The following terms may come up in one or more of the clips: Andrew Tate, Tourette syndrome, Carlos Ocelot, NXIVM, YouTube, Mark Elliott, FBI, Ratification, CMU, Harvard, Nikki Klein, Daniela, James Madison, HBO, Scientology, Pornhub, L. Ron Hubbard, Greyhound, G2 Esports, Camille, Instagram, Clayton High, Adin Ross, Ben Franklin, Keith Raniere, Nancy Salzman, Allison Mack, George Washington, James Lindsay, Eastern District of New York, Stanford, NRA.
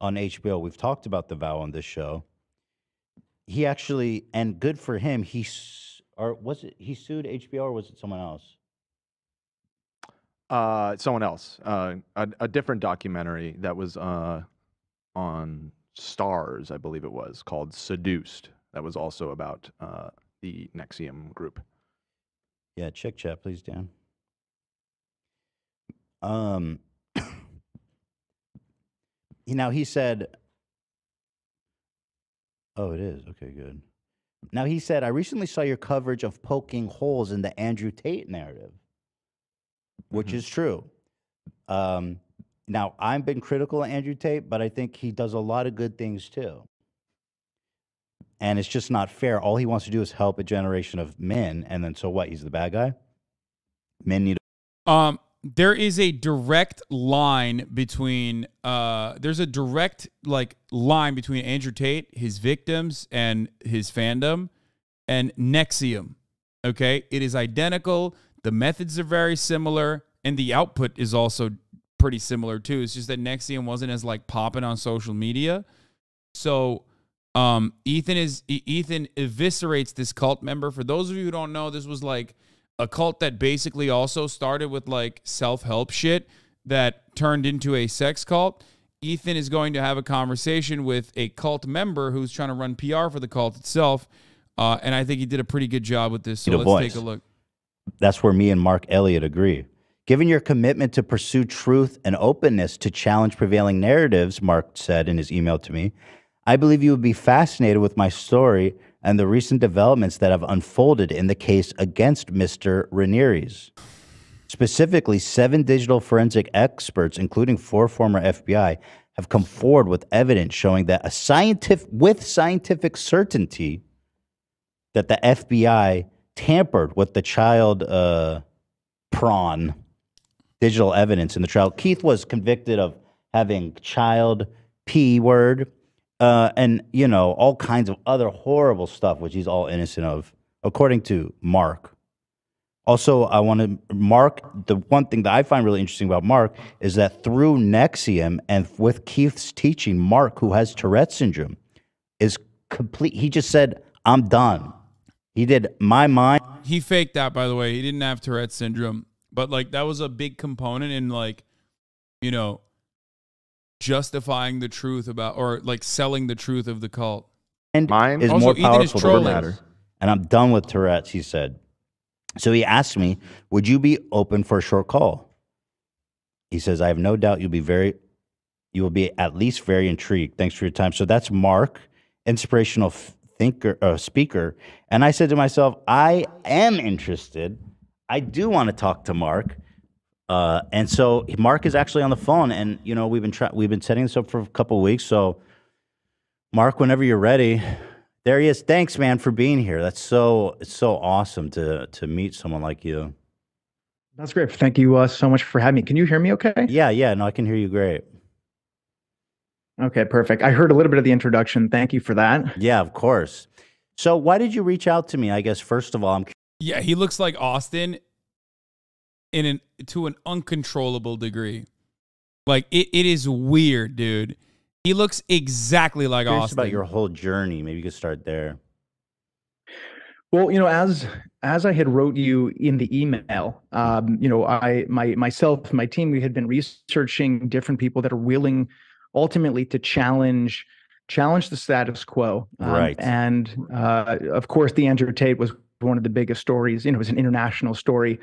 on HBO. We've talked about the vow on this show. He actually, and good for him, he sued HBO, or was it someone else? Someone else. A different documentary that was on Stars, I believe it was, called Seduced. That was also about the NXIVM group. Yeah, chick chat, please, Dan. Now he said, oh, it is. Okay, good. Now he said, I recently saw your coverage of poking holes in the Andrew Tate narrative, which is true. Now, I've been critical of Andrew Tate, but I think he does a lot of good things too. And it's just not fair. All he wants to do is help a generation of men, and then so what? He's the bad guy? Men need to... There is a direct line between Andrew Tate, his victims, and his fandom, and NXIVM. Okay, it is identical. The methods are very similar, and the output is also pretty similar too. It's just that NXIVM wasn't as like popping on social media. So Ethan eviscerates this cult member. For those of you who don't know, this was like a cult that basically also started with like self-help shit that turned into a sex cult. Ethan is going to have a conversation with a cult member who's trying to run PR for the cult itself. And I think he did a pretty good job with this. So let's take a look. That's where me and Mark Elliott agree. Given your commitment to pursue truth and openness to challenge prevailing narratives, Mark said in his email to me, I believe you would be fascinated with my story and the recent developments that have unfolded in the case against Mr. Raniere's. Specifically, 7 digital forensic experts, including 4 former FBI, have come forward with evidence showing that with scientific certainty that the FBI tampered with the child prawn digital evidence in the trial. Keith was convicted of having child P-word, and, you know, all kinds of other horrible stuff, which he's all innocent of, according to Mark. Also, I want to Mark, the one thing that I find really interesting about Mark is that through NXIVM and with Keith's teaching, Mark, who has Tourette syndrome, is complete. He just said, I'm done. He did my mind. He faked that, by the way. He didn't have Tourette syndrome. But, like, that was a big component in, like, you know, justifying the truth about, or like selling the truth of the cult. And mine is also more powerful than matter. And I'm done with Tourette's, he said. So he asked me, would you be open for a short call? He says, I have no doubt you will be at least very intrigued. Thanks for your time. So that's Mark, inspirational speaker. And I said to myself, I am interested. I do want to talk to Mark. And so Mark is actually on the phone, and you know we've been setting this up for a couple of weeks. So Mark, whenever you're ready, there he is. Thanks, man, for being here. It's so awesome to meet someone like you. That's great. Thank you so much for having me. Can you hear me okay? Yeah. No, I can hear you great. Okay, perfect. I heard a little bit of the introduction. Thank you for that. Yeah, of course. So why did you reach out to me? I guess first of all, yeah, he looks like Austin. To an uncontrollable degree. Like, it is weird, dude. He looks exactly like Austin. Curious about your whole journey. Maybe you could start there. Well, you know, as I had wrote you in the email, you know, myself, my team, we had been researching different people that are willing, ultimately, to challenge the status quo. Right. And of course, the Andrew Tate was one of the biggest stories. You know, it was an international story.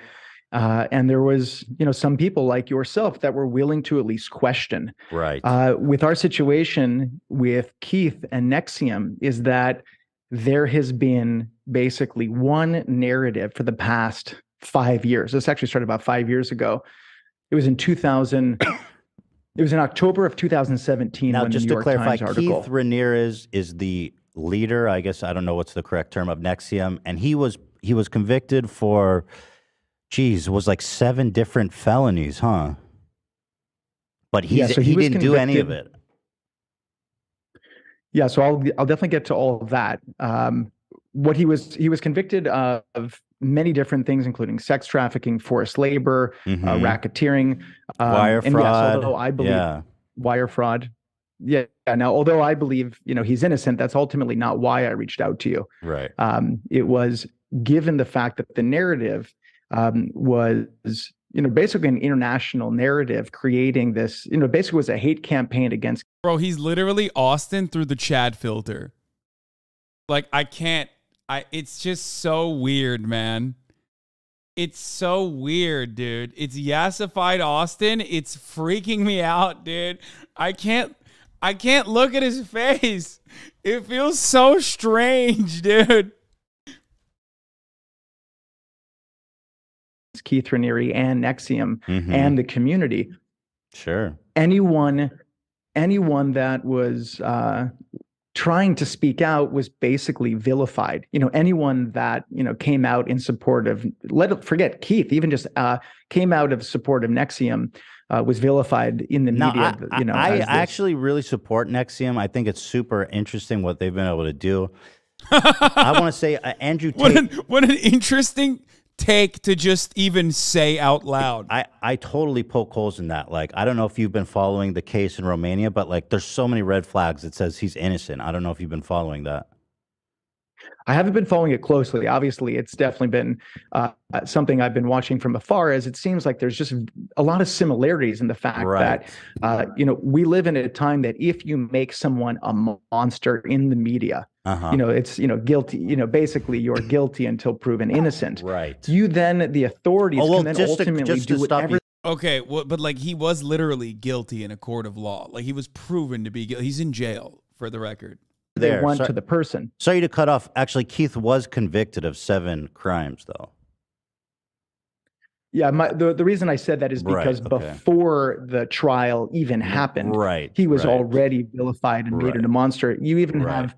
And there was, you know, some people like yourself that were willing to at least question. Right. With our situation with Keith and NXIVM is that there has been basically one narrative for the past 5 years. This actually started about 5 years ago. It was in 2000. It was in October of 2017. Now, just to clarify, Keith Raniere is the leader, I guess, I don't know what's the correct term, of NXIVM. And he was convicted for... Geez, it was like 7 different felonies, huh? But he didn't do any of it. Yeah, so I'll definitely get to all of that. What he was convicted of many different things, including sex trafficking, forced labor, racketeering, wire fraud. Yes, wire fraud. Now, although I believe, he's innocent, that's ultimately not why I reached out to you. Right. It was given the fact that the narrative was, basically an international narrative creating this, basically was a hate campaign against. Bro, he's literally Austin through the Chad filter. Like, it's just so weird, man. It's so weird, dude. It's yassified Austin. It's freaking me out, dude. I can't look at his face. It feels so strange, dude. Keith Raniere and NXIVM and the community. Sure. Anyone that was trying to speak out was basically vilified. Anyone that, came out in support of, forget Keith, even just came out of support of NXIVM was vilified in the media. I actually really support NXIVM. I think it's super interesting what they've been able to do. I want to say Andrew Tate. What an interesting take to just even say out loud. I totally poke holes in that. Like, I don't know if you've been following the case in Romania, but like there's so many red flags that says he's innocent. I don't know if you've been following that. I haven't been following it closely. Obviously, it's definitely been something I've been watching from afar, as it seems like there's just a lot of similarities in the fact that, we live in a time that if you make someone a monster in the media, it's, guilty, basically you're guilty until proven innocent. Right. You then, the authorities can then ultimately do whatever. Okay, well, but like he was literally guilty in a court of law. Like he was proven to be guilty. He's in jail, for the record. They want to the person. Sorry to cut off. Actually, Keith was convicted of 7 crimes, though. Yeah, the reason I said that is because before the trial even happened, he was already vilified and made a monster. You even have,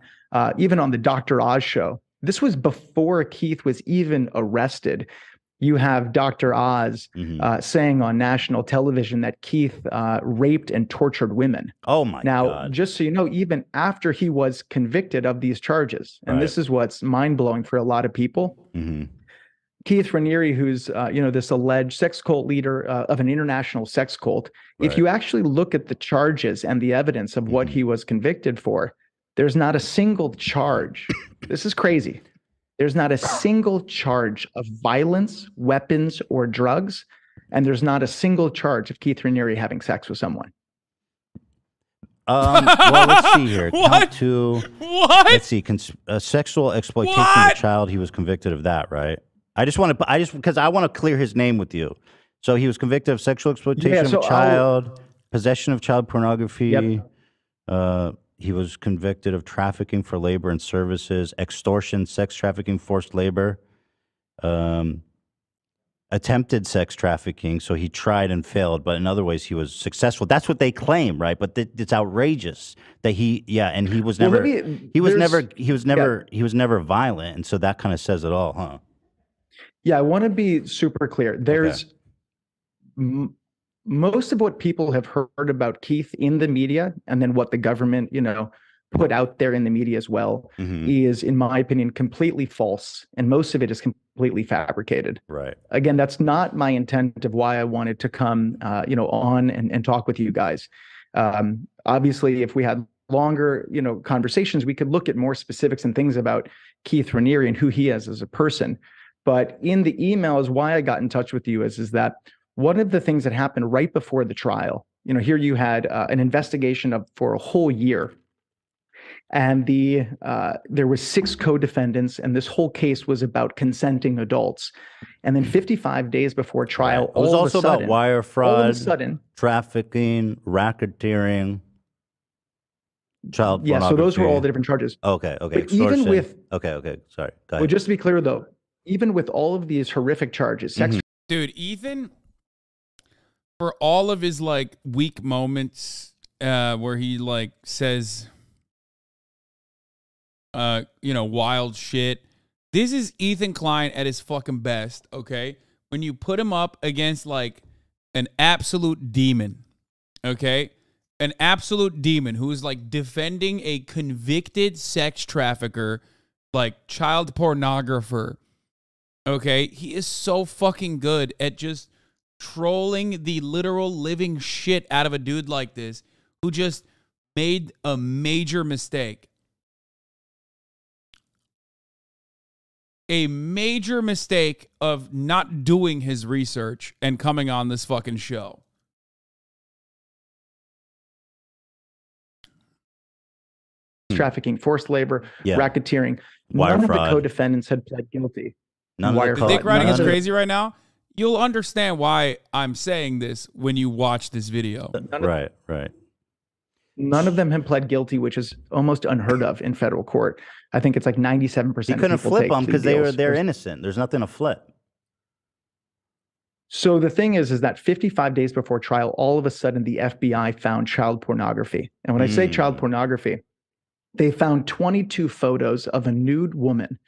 even on the Dr. Oz show, this was before Keith was even arrested. You have Dr. Oz saying on national television that Keith raped and tortured women. Oh, my God. Now, just so you know, even after he was convicted of these charges, and this is what's mind-blowing for a lot of people, Keith Raniere, who's, this alleged sex cult leader of an international sex cult, if you actually look at the charges and the evidence of what he was convicted for, there's not a single charge. This is crazy. There's not a single charge of violence, weapons, or drugs, and there's not a single charge of Keith Raniere having sex with someone. Well, let's see here. Count two. Let's see. Sexual exploitation of a child. He was convicted of that, right? Because I want to clear his name with you. So he was convicted of sexual exploitation of a child, possession of child pornography. He was convicted of trafficking for labor and services, extortion, sex trafficking, forced labor, attempted sex trafficking. So he tried and failed, but in other ways he was successful. That's what they claim, right? But it's outrageous that he, and he was never, he was never violent, and so that kind of says it all, huh? Yeah, I want to be super clear. There's. Most of what people have heard about Keith in the media, and then what the government, put out there in the media as well, is, in my opinion, completely false. And most of it is completely fabricated. Right. Again, that's not my intent of why I wanted to come, on and talk with you guys. Obviously, if we had longer, conversations, we could look at more specifics and things about Keith Raniere and who he is as a person. But in the emails, why I got in touch with you is that one of the things that happened right before the trial, here you had an investigation for a whole year, and there were 6 co-defendants, and this whole case was about consenting adults. And then 55 days before trial, it was also about wire fraud, trafficking, racketeering, child pornography. Yeah, so those were all the different charges. Okay, but even with sorry. Go ahead. Well, just to be clear though, even with all of these horrific charges, dude, Ethan, for all of his like weak moments where he like says wild shit, this is Ethan Klein at his fucking best, okay? When you put him up against like an absolute demon, okay? An absolute demon who is like defending a convicted sex trafficker, like child pornographer, okay? He is so fucking good at just trolling the literal living shit out of a dude like this, who just made a major mistake. A major mistake of not doing his research and coming on this fucking show. Trafficking, forced labor, racketeering. None of the co-defendants had pled guilty. Dick riding is crazy right now. You'll understand why I'm saying this when you watch this video. None of them have pled guilty, which is almost unheard of in federal court. I think it's like 97%. You couldn't flip them because they're innocent. There's nothing to flip. So the thing is that 55 days before trial, all of a sudden the FBI found child pornography. And when I say child pornography, they found 22 photos of a nude woman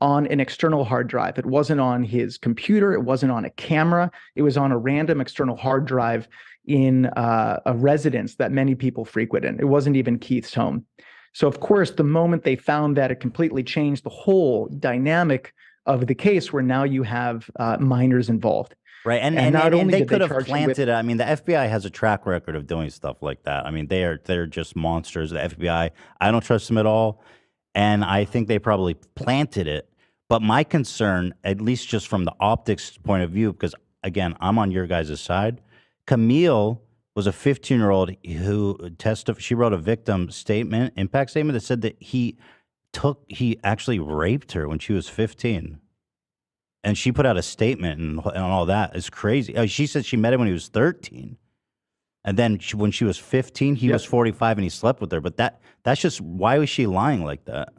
on an external hard drive. It wasn't on his computer. It wasn't on a camera. It was on a random external hard drive in a residence that many people frequented. It wasn't even Keith's home. So, of course, the moment they found that, it completely changed the whole dynamic of the case where now you have minors involved. Right. And they could have planted it. I mean, the FBI has a track record of doing stuff like that. I mean, they're just monsters. The FBI, I don't trust them at all. And I think they probably planted it. But my concern, at least just from the optics point of view, because, again, I'm on your guys' side. Camille was a 15-year-old who testified. She wrote a victim statement, impact statement that said that he actually raped her when she was 15. And she put out a statement and all that. It's crazy. She said she met him when he was 13. And then when she was 15, he was 45 and he slept with her. But that's just, why was she lying like that?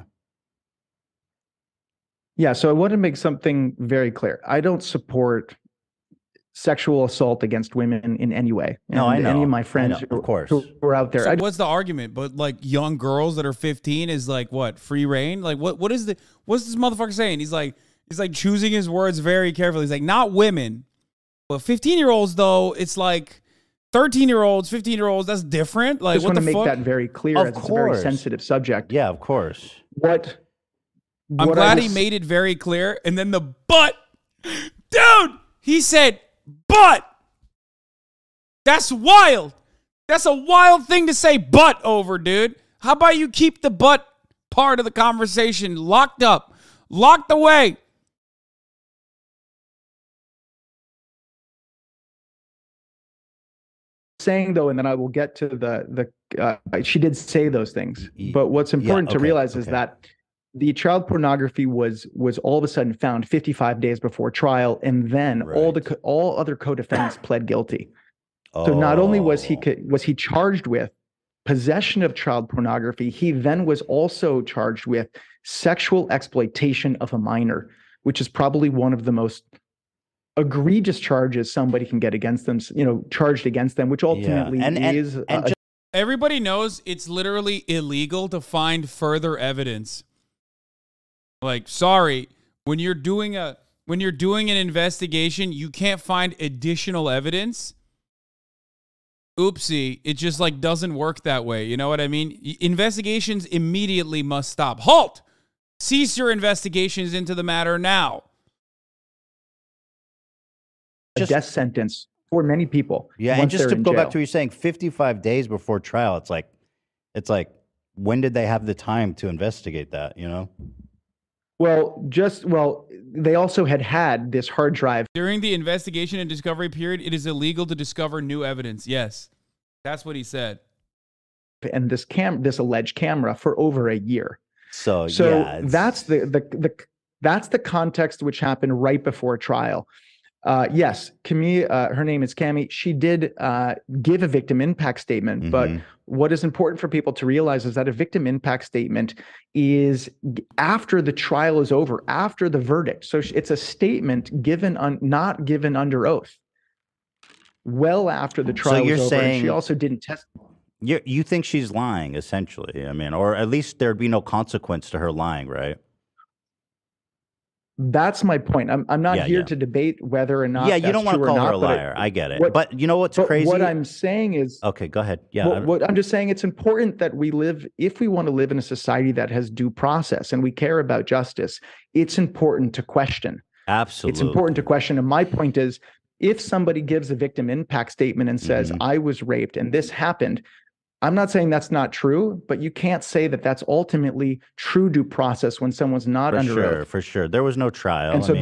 Yeah, so I want to make something very clear. I don't support sexual assault against women in any way. And no, I know. Any of my friends who were out there. So what's the argument? But like young girls that are 15 is like what? Free reign? Like what's this motherfucker saying? He's like choosing his words very carefully. He's like, not women, but 15-year-olds though. It's like 13-year-olds, 15-year-olds. That's different. Like, I just want to make that very clear. Of course. It's a very sensitive subject. Yeah, of course. I'm glad he made it very clear. And then the but, dude, he said, but that's wild. That's a wild thing to say. But over, dude. How about you keep the but part of the conversation locked up, locked away? Saying though, and then I will get to the she did say those things, but what's important to realize is that the child pornography was all of a sudden found 55 days before trial, and then all other co-defendants pled guilty. So not only was he charged with possession of child pornography, he then was also charged with sexual exploitation of a minor, which is probably one of the most egregious charges somebody can get against them, you know, charged against them, which ultimately is... And everybody knows it's literally illegal to find further evidence. Like, sorry, when you're doing an investigation, you can't find additional evidence. Oopsie, it just like doesn't work that way. You know what I mean? Investigations immediately must stop. Halt! Cease your investigations into the matter now. A death sentence for many people. Yeah, and just to go back to what you're saying, 55 days before trial, it's like, when did they have the time to investigate that, you know? Well, they also had this hard drive. During the investigation and discovery period, it is illegal to discover new evidence. Yes, that's what he said. And this alleged camera for over a year. So yeah, that's the context which happened right before trial. Yes, Camille, her name is Cammy. She did give a victim impact statement, but what is important for people to realize is that a victim impact statement is after the trial is over, after the verdict. So it's a statement not given under oath, well after the trial is over. Saying, and she also didn't testify. You think she's lying, essentially. I mean, or at least there'd be no consequence to her lying, right? That's my point. I'm not here to debate whether or not. Yeah, you don't want to call her a liar. I get it. But you know what's crazy? What I'm saying is. Okay, go ahead. Yeah. I'm just saying it's important that we live, if we want to live in a society that has due process and we care about justice, it's important to question. Absolutely. It's important to question. And my point is, if somebody gives a victim impact statement and says, I was raped and this happened, I'm not saying that's not true, but you can't say that that's ultimately true due process when someone's not under oath. For sure. There was no trial. And so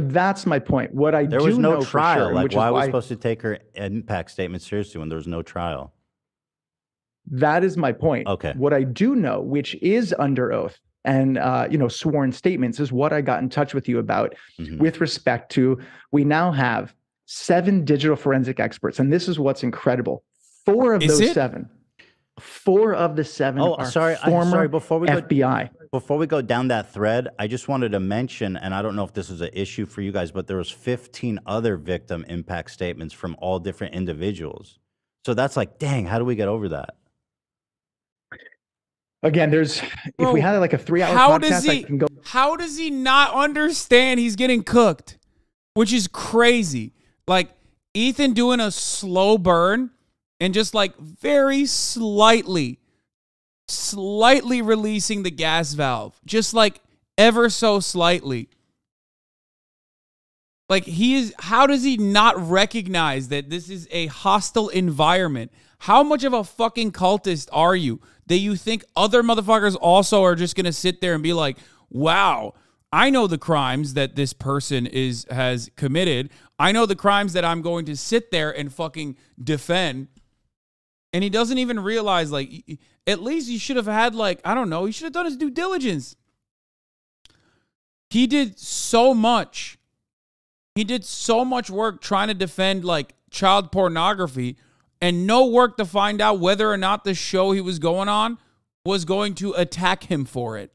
that's my point. What I do know for sure. There was no trial. Like, why was I supposed to take her impact statement seriously when there was no trial? That is my point. Okay. What I do know, which is under oath and you know, sworn statements, is what I got in touch with you about with respect to, we now have 7 digital forensic experts, and this is what's incredible. 4 of those 7. 4 of the 7 are former FBI. Before we go down that thread, I just wanted to mention, and I don't know if this is an issue for you guys, but there was 15 other victim impact statements from all different individuals. So that's like, dang, how do we get over that? Again, there's, if we had like a 3-hour podcast, I can go. How does he not understand he's getting cooked? Which is crazy. Like, Ethan doing a slow burn and just like very slightly releasing the gas valve. Just like ever so slightly. Like, he is, how does he not recognize that this is a hostile environment? How much of a fucking cultist are you that you think other motherfuckers also are just going to sit there and be like, wow, I know the crimes that this person has committed. I know the crimes that I'm going to sit there and fucking defend. And he doesn't even realize, like, at least he should have had, like, I don't know, he should have done his due diligence. He did so much. He did so much work trying to defend, like, child pornography, and no work to find out whether or not the show he was going on was going to attack him for it.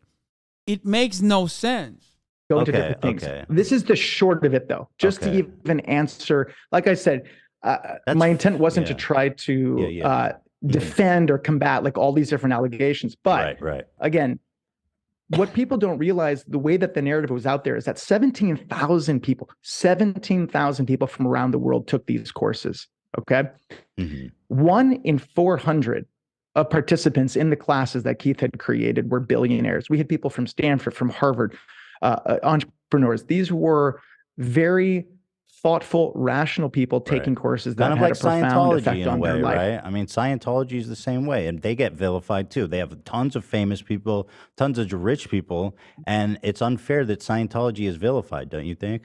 It makes no sense. Going to different things. Okay. This is the short of it, though. Just to even answer, like I said, my intent wasn't to try to defend or combat, like, all these different allegations. But again, what people don't realize, the way that the narrative was out there, is that 17,000 people from around the world took these courses. Okay. One in 400 of participants in the classes that Keith had created were billionaires. We had people from Stanford, from Harvard, entrepreneurs. These were very thoughtful, rational people taking courses that had a profound effect on their life. Right? I mean, Scientology is the same way, and they get vilified too. They have tons of famous people, tons of rich people, and it's unfair that Scientology is vilified, don't you think?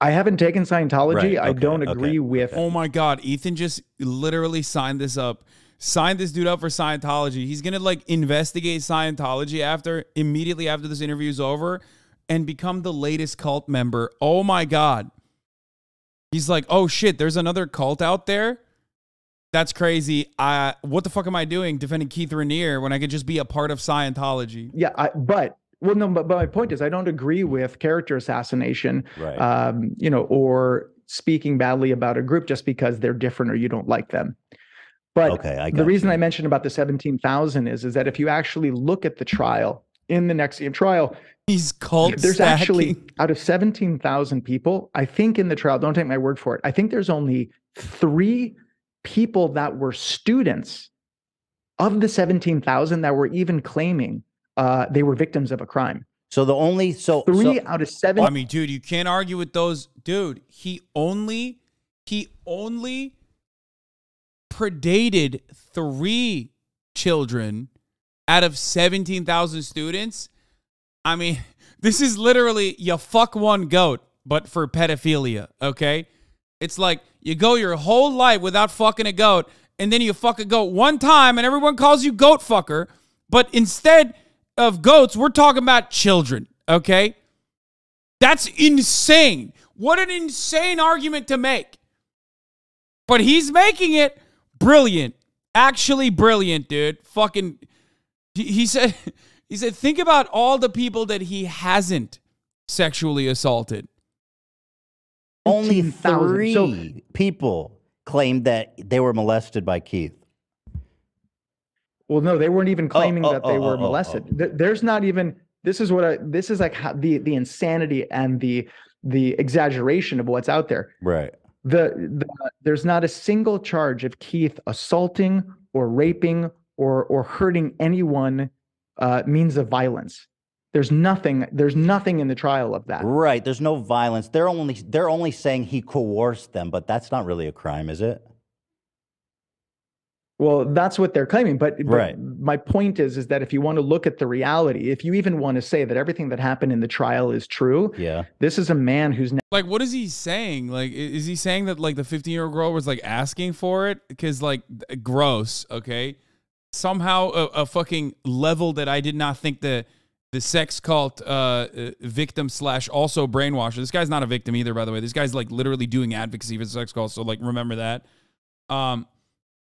I haven't taken Scientology. I don't agree with... Oh my God, Ethan just literally signed this up. Signed this dude up for Scientology. He's going to like investigate Scientology immediately after this interview is over and become the latest cult member. Oh my God. He's like, oh shit, there's another cult out there? That's crazy. What the fuck am I doing defending Keith Raniere when I could just be a part of Scientology? Yeah, well, no, but my point is, I don't agree with character assassination, you know, or speaking badly about a group just because they're different or you don't like them. But the reason I mentioned about the 17,000 is that if you actually look at the trial, in the NXIVM trial, he's called there's stacking. Actually, out of 17,000 people, I think in the trial, don't take my word for it, I think there's only 3 people that were students of the 17,000 that were even claiming they were victims of a crime. So the only, so 3 out of 7. I mean, dude, you can't argue with those. Dude, he only predated 3 children out of 17,000 students. I mean, this is literally you fuck one goat, but for pedophilia. Okay. It's like you go your whole life without fucking a goat, and then you fuck a goat one time and everyone calls you goat fucker. But instead of goats, we're talking about children, okay? That's insane. What an insane argument to make. But he's making it brilliant. Actually brilliant, dude. Fucking, he said, think about all the people that he hasn't sexually assaulted. Only 3 people claimed that they were molested by Keith. Well, no, they weren't even claiming that they were molested. There's not even, this is like how, the insanity and the exaggeration of what's out there. Right. There's not a single charge of Keith assaulting or raping or hurting anyone means of violence. There's nothing in the trial of that. Right. There's no violence. They're only saying he coerced them, but that's not really a crime, is it? Well, that's what they're claiming. But right. My point is that if you want to look at the reality, if you even want to say that everything that happened in the trial is true, yeah, this is a man who's like, what is he saying? Like, is he saying that like the 15-year-old girl was like asking for it? Because like, gross. Okay, somehow a fucking level that I did not think the sex cult victim slash also brainwasher. This guy's not a victim either, by the way. This guy's like literally doing advocacy for the sex cult. So like, remember that.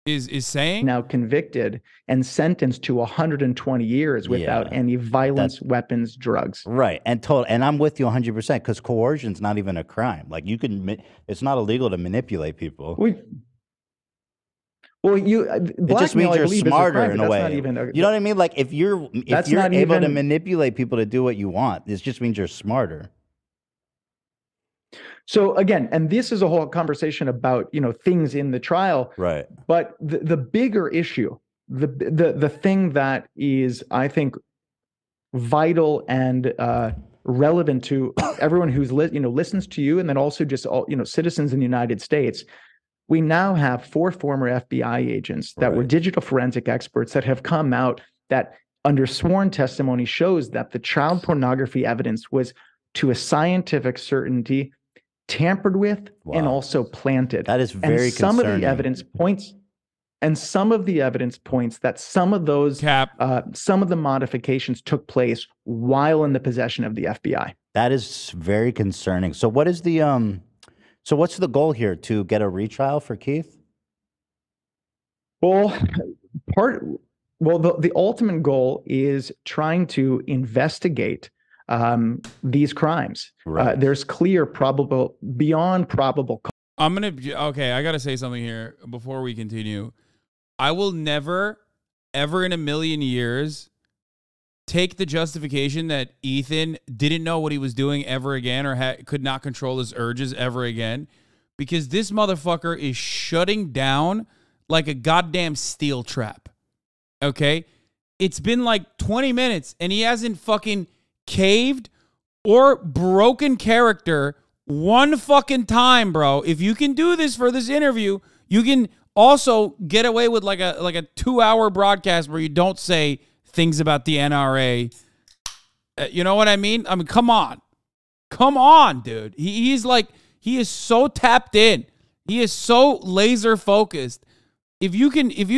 Is saying now convicted and sentenced to 120 years without any violence, weapons, drugs. Right. And total. And I'm with you 100% because coercion's not even a crime. Like you can, it's not illegal to manipulate people. Well, it just means you're smarter in a way. You know what I mean? Like if you're able to manipulate people to do what you want, it just means you're smarter. So again, and this is a whole conversation about, you know, things in the trial, right? But the bigger issue, the thing that is, I think, vital and relevant to everyone who's listens to you, and then also just all citizens in the United States. We now have 4 former FBI agents that were digital forensic experts that have come out that under sworn testimony shows that the child pornography evidence was to a scientific certainty tampered with and also planted. That is very concerning. And some of the evidence points that some of those some of the modifications took place while in the possession of the FBI. That is very concerning. So what is the so what's the goal here? To get a retrial for Keith? Well, the ultimate goal is trying to investigate these crimes. Right. There's clear probable, beyond probable. I gotta say something here before we continue. I will never, ever in a million years take the justification that Ethan didn't know what he was doing ever again or could not control his urges ever again, because this motherfucker is shutting down like a goddamn steel trap. Okay? It's been like 20 minutes and he hasn't fucking caved or broken character one fucking time, bro. If you can do this for this interview, you can also get away with like a 2-hour broadcast where you don't say things about the NRA. You know what I mean? I mean, come on, dude. He is so tapped in. He is so laser focused. If you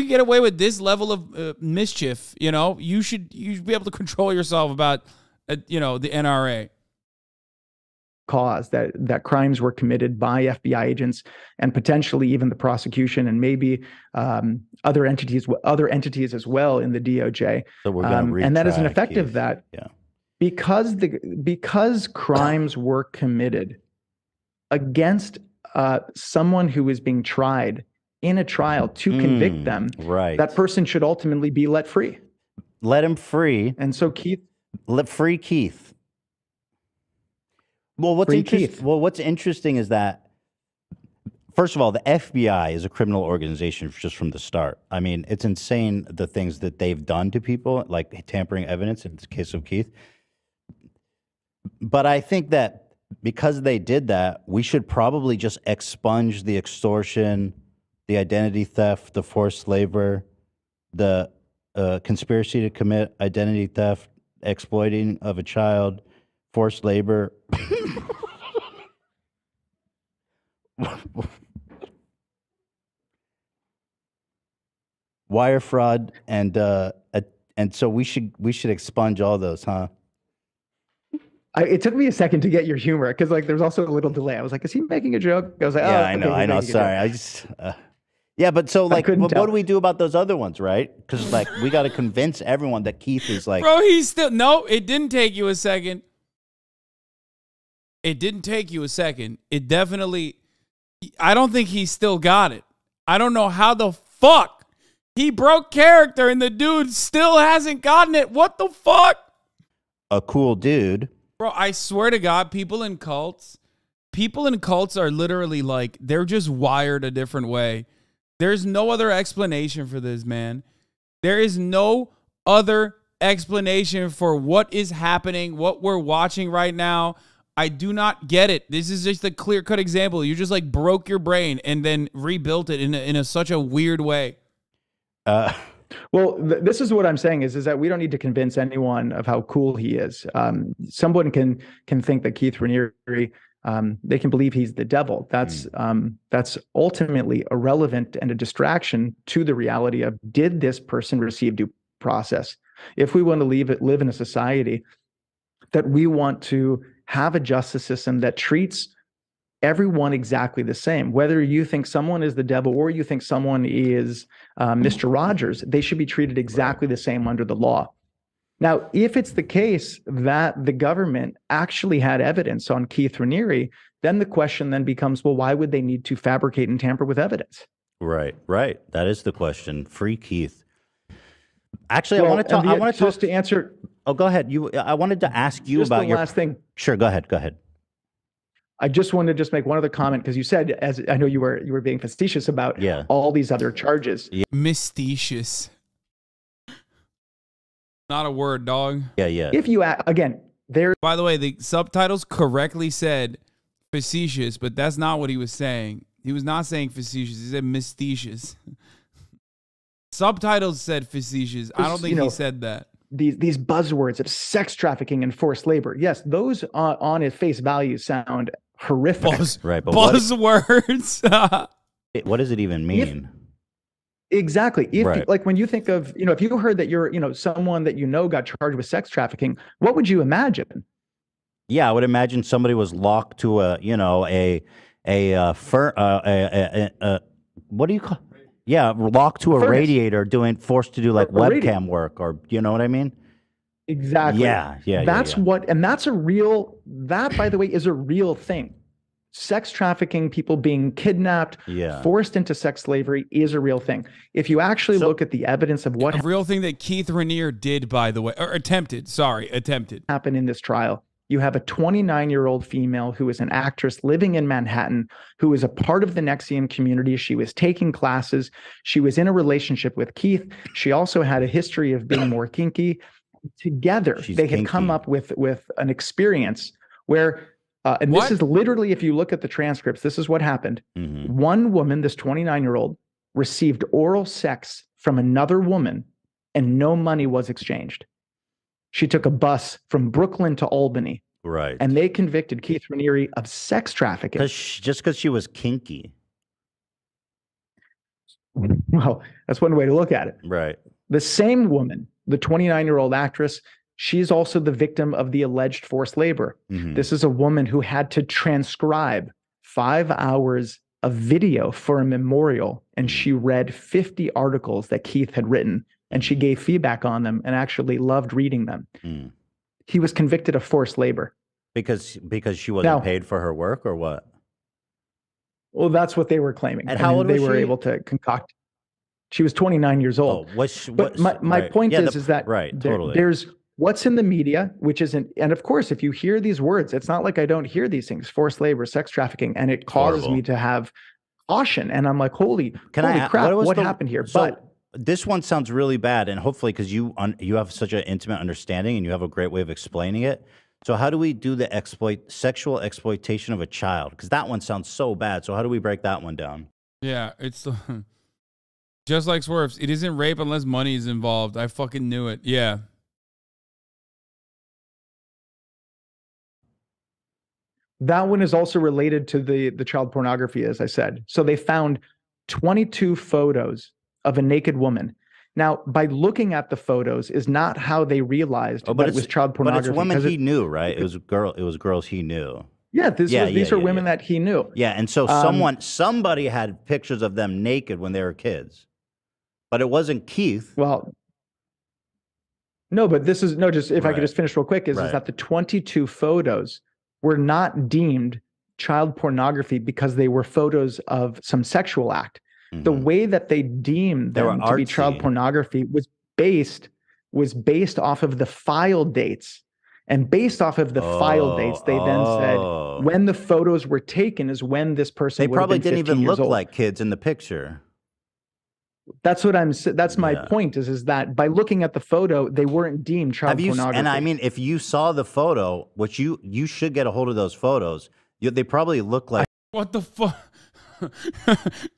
get away with this level of mischief, you should be able to control yourself about. The NRA cause that crimes were committed by FBI agents and potentially even the prosecution and maybe other entities as well in the DOJ. So we're and that is an effect of that, because crimes were committed against someone who is being tried in a trial to convict them. Right, that person should ultimately be let free. Let him free, and so Keith. Let free Keith. Well, what's interesting is that, first of all, the FBI is a criminal organization just from the start. I mean, it's insane the things that they've done to people, like tampering evidence in the case of Keith. But I think that because they did that, we should probably just expunge the extortion, the identity theft, the forced labor, the conspiracy to commit identity theft, exploiting of a child, forced labor. Wire fraud, and so we should expunge all those, huh? It took me a second to get your humor, because like there's also a little delay. I was like, is he making a joke? I was like, yeah, I know. Sorry, I just yeah, but so like, what do we do about those other ones, right? Because like, we got to convince everyone that Keith is like, bro, he's still no. It didn't take you a second. It didn't take you a second. It definitely. I don't think he still got it. I don't know how the fuck he broke character and the dude still hasn't gotten it. What the fuck? A cool dude, bro. I swear to God, people in cults are literally like they're just wired a different way. There's no other explanation for this, man. There is no other explanation for what is happening, what we're watching right now. I do not get it. This is just a clear-cut example. You just like broke your brain and then rebuilt it in such a weird way. Well, this is what I'm saying is that we don't need to convince anyone of how cool he is. Someone can think that Keith Raniere, they can believe he's the devil. That's ultimately irrelevant and a distraction to the reality of, did this person receive due process? If we want to live in a society that we want to have a justice system that treats everyone exactly the same, whether you think someone is the devil or you think someone is Mr. Rogers, they should be treated exactly the same under the law. Now, if it's the case that the government actually had evidence on Keith Raniere, then the question then becomes, well, why would they need to fabricate and tamper with evidence? Right, right. That is the question. Free Keith. Actually, well, I want to answer. Oh, go ahead. I wanted to ask you about your last thing. Sure, go ahead. Go ahead. I just wanted to make one other comment, because you said, as I know you were being facetious about all these other charges. Yeah. Mistetious. Not a word, dog. Yeah, yeah. If you again, there. By the way, the subtitles correctly said facetious, but that's not what he was saying. He was not saying facetious. He said mistetious. Subtitles said facetious. I don't think he said that. These buzzwords of sex trafficking and forced labor. Yes, those on its face value sound horrific. Right, but buzzwords. What does it even mean? Exactly. Like when you think of, if you heard that someone that got charged with sex trafficking, what would you imagine? Yeah, I would imagine somebody was locked to a what do you call? Yeah, locked to a radiator, forced to do like webcam work, or you know what I mean? Exactly. Yeah, yeah. That by the way is a real thing. Sex trafficking, people being kidnapped, forced into sex slavery is a real thing. If you actually look at the evidence of what... A real thing that Keith Raniere did, by the way, or attempted. Happened in this trial. You have a 29-year-old female who is an actress living in Manhattan, who is a part of the NXIVM community. She was taking classes. She was in a relationship with Keith. She also had a history of being more kinky. Together, they had come up with an experience where... this is literally, if you look at the transcripts, this is what happened. Mm-hmm. One woman, this 29-year-old, received oral sex from another woman, and no money was exchanged. She took a bus from Brooklyn to Albany. Right. And they convicted Keith Raniere of sex trafficking. Just because she was kinky. Well, that's one way to look at it. Right. The same woman, the 29-year-old actress, she's also the victim of the alleged forced labor. Mm-hmm. This is a woman who had to transcribe 5 hours of video for a memorial, and she read 50 articles that Keith had written, and she gave feedback on them and actually loved reading them. Mm. He was convicted of forced labor. Because she wasn't paid for her work, or what? Well, that's what they were claiming. And how old was she? They were able to concoct. She was 29 years old. Oh, but my point is that there's... What's in the media, which isn't, and of course, if you hear these words, it's not like I don't hear these things, forced labor, sex trafficking, and it causes me to have caution. And I'm like, holy crap, what happened here? So but this one sounds really bad, and hopefully, because you have such an intimate understanding and you have a great way of explaining it. So how do we do the sexual exploitation of a child? Because that one sounds so bad. So how do we break that one down? Yeah, it's just like Swerve's. It isn't rape unless money is involved. I fucking knew it. Yeah. That one is also related to the child pornography, as I said. So they found 22 photos of a naked woman. Now, by looking at the photos is not how they realized that it was child pornography. But it's women he knew, right? It was girls he knew. Yeah, these are women that he knew. Yeah, and so somebody had pictures of them naked when they were kids. But it wasn't Keith. Well, no, but this is, no, just if I could just finish real quick, is that the 22 photos were not deemed child pornography because they were photos of some sexual act. Mm-hmm. The way that they deemed them to be child pornography was based off of the file dates. And based off of the file dates, they then said when the photos were taken is when this person would have been 15 years old. They probably didn't even look like kids in the picture. That's what I'm saying. That's my point is that by looking at the photo, they weren't deemed child pornography. And I mean, if you saw the photo, which you should get a hold of those photos, they probably look like... What the fuck?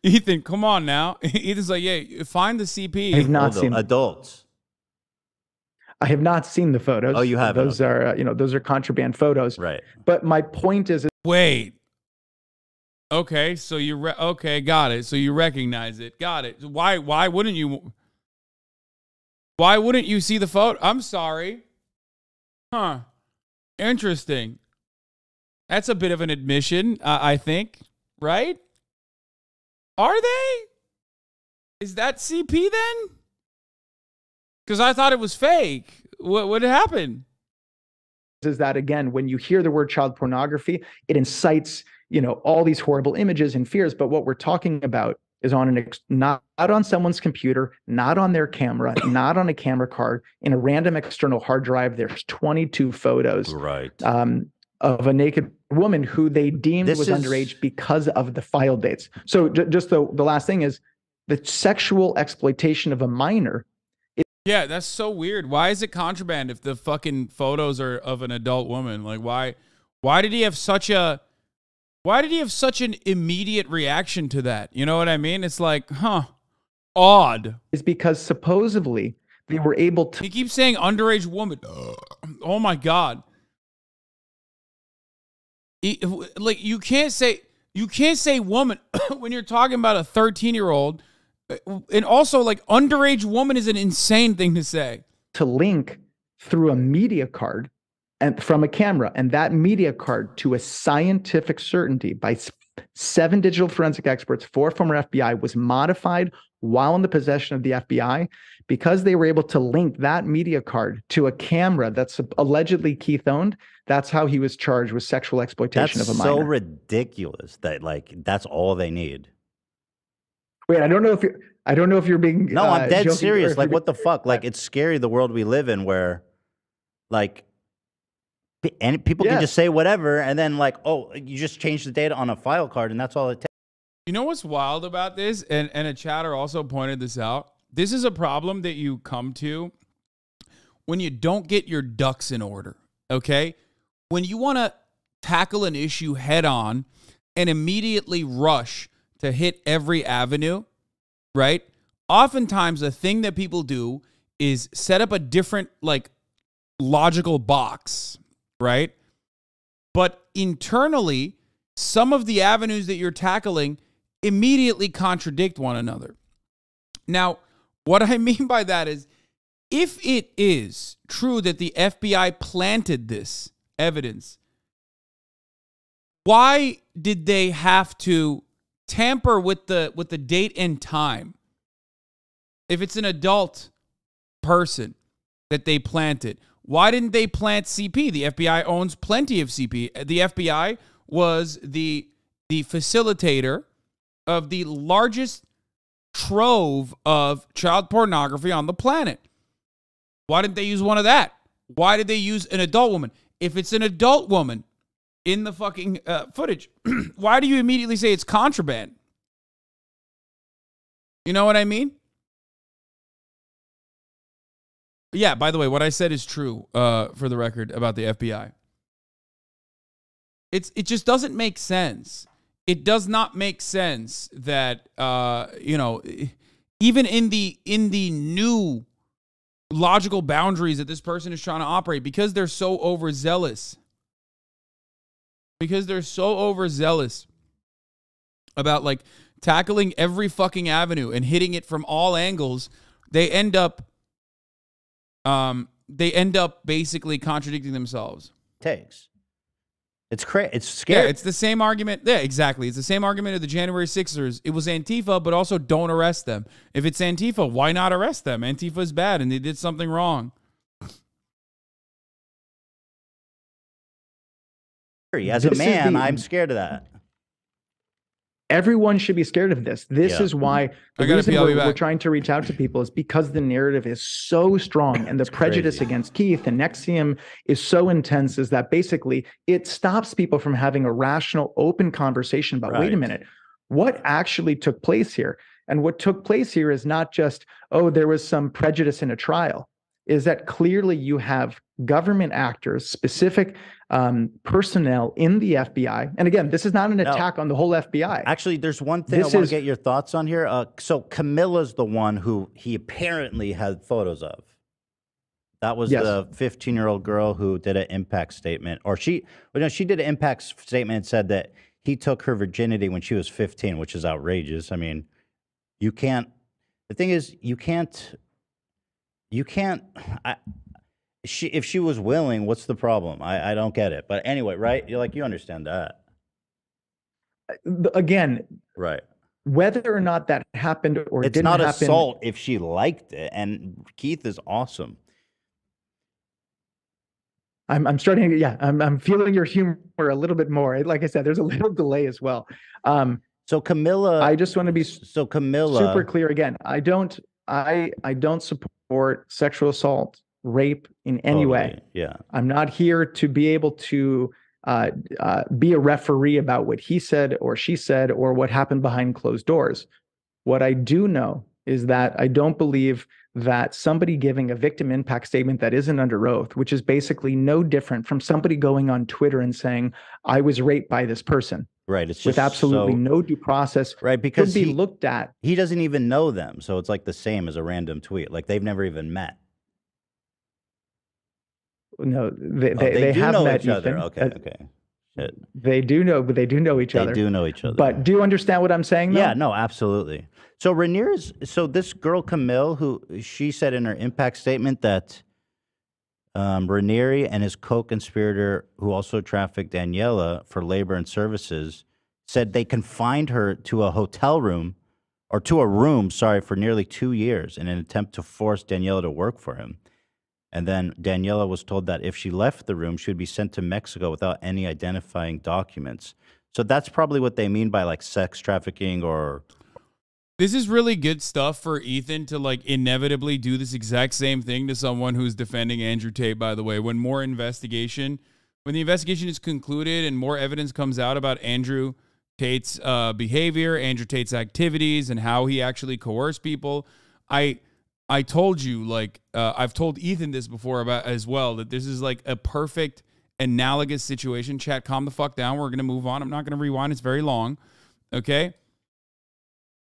Ethan, come on now. Ethan's like, yeah, find the CP. I have not seen adults. I have not seen the photos. Oh, you have. Those are, you know, those are contraband photos. Right. But my point is, wait. Okay, so you okay, got it. So you recognize it. Got it. Why wouldn't you? Why wouldn't you see the photo? I'm sorry. Huh. Interesting. That's a bit of an admission, I think, right? Are they? Is that CP then? Because I thought it was fake. What happened? Is that, again, when you hear the word child pornography, it incites, you know, all these horrible images and fears. But what we're talking about is on an not on someone's computer, not on their camera, not on a camera card, in a random external hard drive. There's 22 photos, right, of a naked woman who they deemed was underage because of the file dates. So just the last thing is the sexual exploitation of a minor. Yeah, that's so weird. Why is it contraband if the fucking photos are of an adult woman? Like, why did he have such a, why did he have such an immediate reaction to that? You know what I mean? It's like, huh, odd. It's because supposedly they were able to. He keeps saying underage woman. Oh my God. Like, you can't say woman when you're talking about a 13-year-old. And also, like, underage woman is an insane thing to say. To link through a media card and from a camera, and that media card to a scientific certainty by 7 digital forensic experts, 4 former FBI, was modified while in the possession of the FBI, because they were able to link that media card to a camera that's allegedly Keith owned. That's how he was charged with sexual exploitation of a minor. That's so ridiculous that, like, that's all they need. Wait, I don't know if you're being no, I'm dead serious. Like, what the fuck? Like, it's scary, the world we live in, where, like, and people can just say whatever, and then, like, oh, you just change the data on a file card, and that's all it takes. You know what's wild about this, and a chatter also pointed this out. This is a problem that you come to when you don't get your ducks in order. Okay, when you want to tackle an issue head on and immediately rush to hit every avenue, right? Oftentimes, the thing that people do is set up a different, like, logical box, right? But internally, some of the avenues that you're tackling immediately contradict one another. Now, what I mean by that is, if it is true that the FBI planted this evidence, why did they have to tamper with the date and time if it's an adult person that they planted? Why didn't they plant CP? The FBI owns plenty of CP. The FBI was the facilitator of the largest trove of child pornography on the planet. Why didn't they use one of that? Why did they use an adult woman? If it's an adult woman in the fucking footage, why do you immediately say it's contraband? You know what I mean? Yeah, by the way, what I said is true, for the record, about the FBI. It just doesn't make sense. It does not make sense that, you know, even in the new logical boundaries that this person is trying to operate, because they're so overzealous. Because they're so overzealous about, like, tackling every fucking avenue and hitting it from all angles, they end up basically contradicting themselves. Takes. It's crazy. It's scary. Yeah, it's the same argument. Yeah, exactly. It's the same argument of the January 6ers. It was Antifa, but also don't arrest them. If it's Antifa, why not arrest them? Antifa's bad, and they did something wrong. As a man, I'm scared of that. Everyone should be scared of this. This is why the reason we're trying to reach out to people is because the narrative is so strong, and the prejudice against Keith and NXIVM is so intense, is that basically it stops people from having a rational, open conversation about, wait a minute, what actually took place here? And what took place here is not just, oh, there was some prejudice in a trial. is that clearly you have government actors, specific personnel in the FBI. And again, this is not an attack on the whole FBI. Actually, there's one thing I want to get your thoughts on here. So Camilla's the one who he apparently had photos of. That was the 15-year-old girl who did an impact statement, or she did an impact statement and said that he took her virginity when she was 15, which is outrageous. I mean, you can't, the thing is, if she was willing, what's the problem? I don't get it. But anyway, right? You're like, you understand that. Again, right. Whether or not that happened or didn't happen. It's not assault if she liked it. And Keith is awesome. I'm starting to, I'm feeling your humor a little bit more. Like I said, there's a little delay as well. So Camilla, I just want to be super clear again. I don't support sexual assault, rape in any way. Yeah. I'm not here to be able to be a referee about what he said or she said or what happened behind closed doors. What I do know is that I don't believe that somebody giving a victim impact statement that isn't under oath, which is basically no different from somebody going on Twitter and saying, I was raped by this person. Right. It's just with absolutely no due process. Right. Because could be looked at. He doesn't even know them. So it's like the same as a random tweet. Like they've never even met. No, they have know met each other. Okay. Okay. Shit. They do know, but they do know each other. But do you understand what I'm saying? Though? Yeah, no, absolutely. So Raniere's, so this girl, Camille, who she said in her impact statement that Raniere and his co-conspirator, who also trafficked Daniela for labor and services, said they confined her to a hotel room or to a room, sorry, for nearly 2 years in an attempt to force Daniela to work for him. And then Daniela was told that if she left the room, she would be sent to Mexico without any identifying documents. So that's probably what they mean by like sex trafficking or... This is really good stuff for Ethan to like inevitably do this exact same thing to someone who's defending Andrew Tate, by the way. When more investigation, when the investigation is concluded and more evidence comes out about Andrew Tate's behavior, Andrew Tate's activities and how he actually coerced people. I told you, like, I've told Ethan this before about as well, that this is like a perfect analogous situation. Chat, calm the fuck down. We're going to move on. I'm not going to rewind. It's very long. Okay.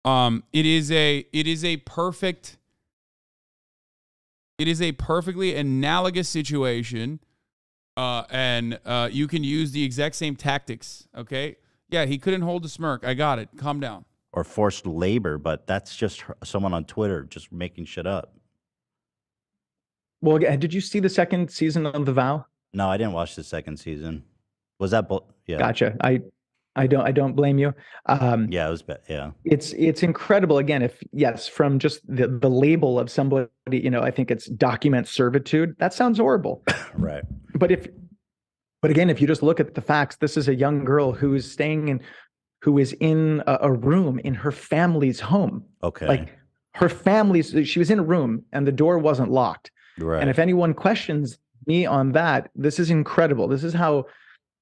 It is a perfectly analogous situation. And you can use the exact same tactics. Okay. Yeah. He couldn't hold the smirk. I got it. Calm down. Or forced labor, but that's just someone on Twitter just making shit up. Well, did you see the second season of The Vow? No, I didn't watch the second season. Was that, yeah. Gotcha. I don't blame you. Yeah, it was bad. Yeah. It's incredible. Again, from just the label of somebody, you know, I think it's document servitude. That sounds horrible. Right. But again, if you just look at the facts, this is a young girl who is staying in, who is in a room in her family's home. Okay. Like her family's, she was in a room and the door wasn't locked. Right. And if anyone questions me on that, this is incredible. This is how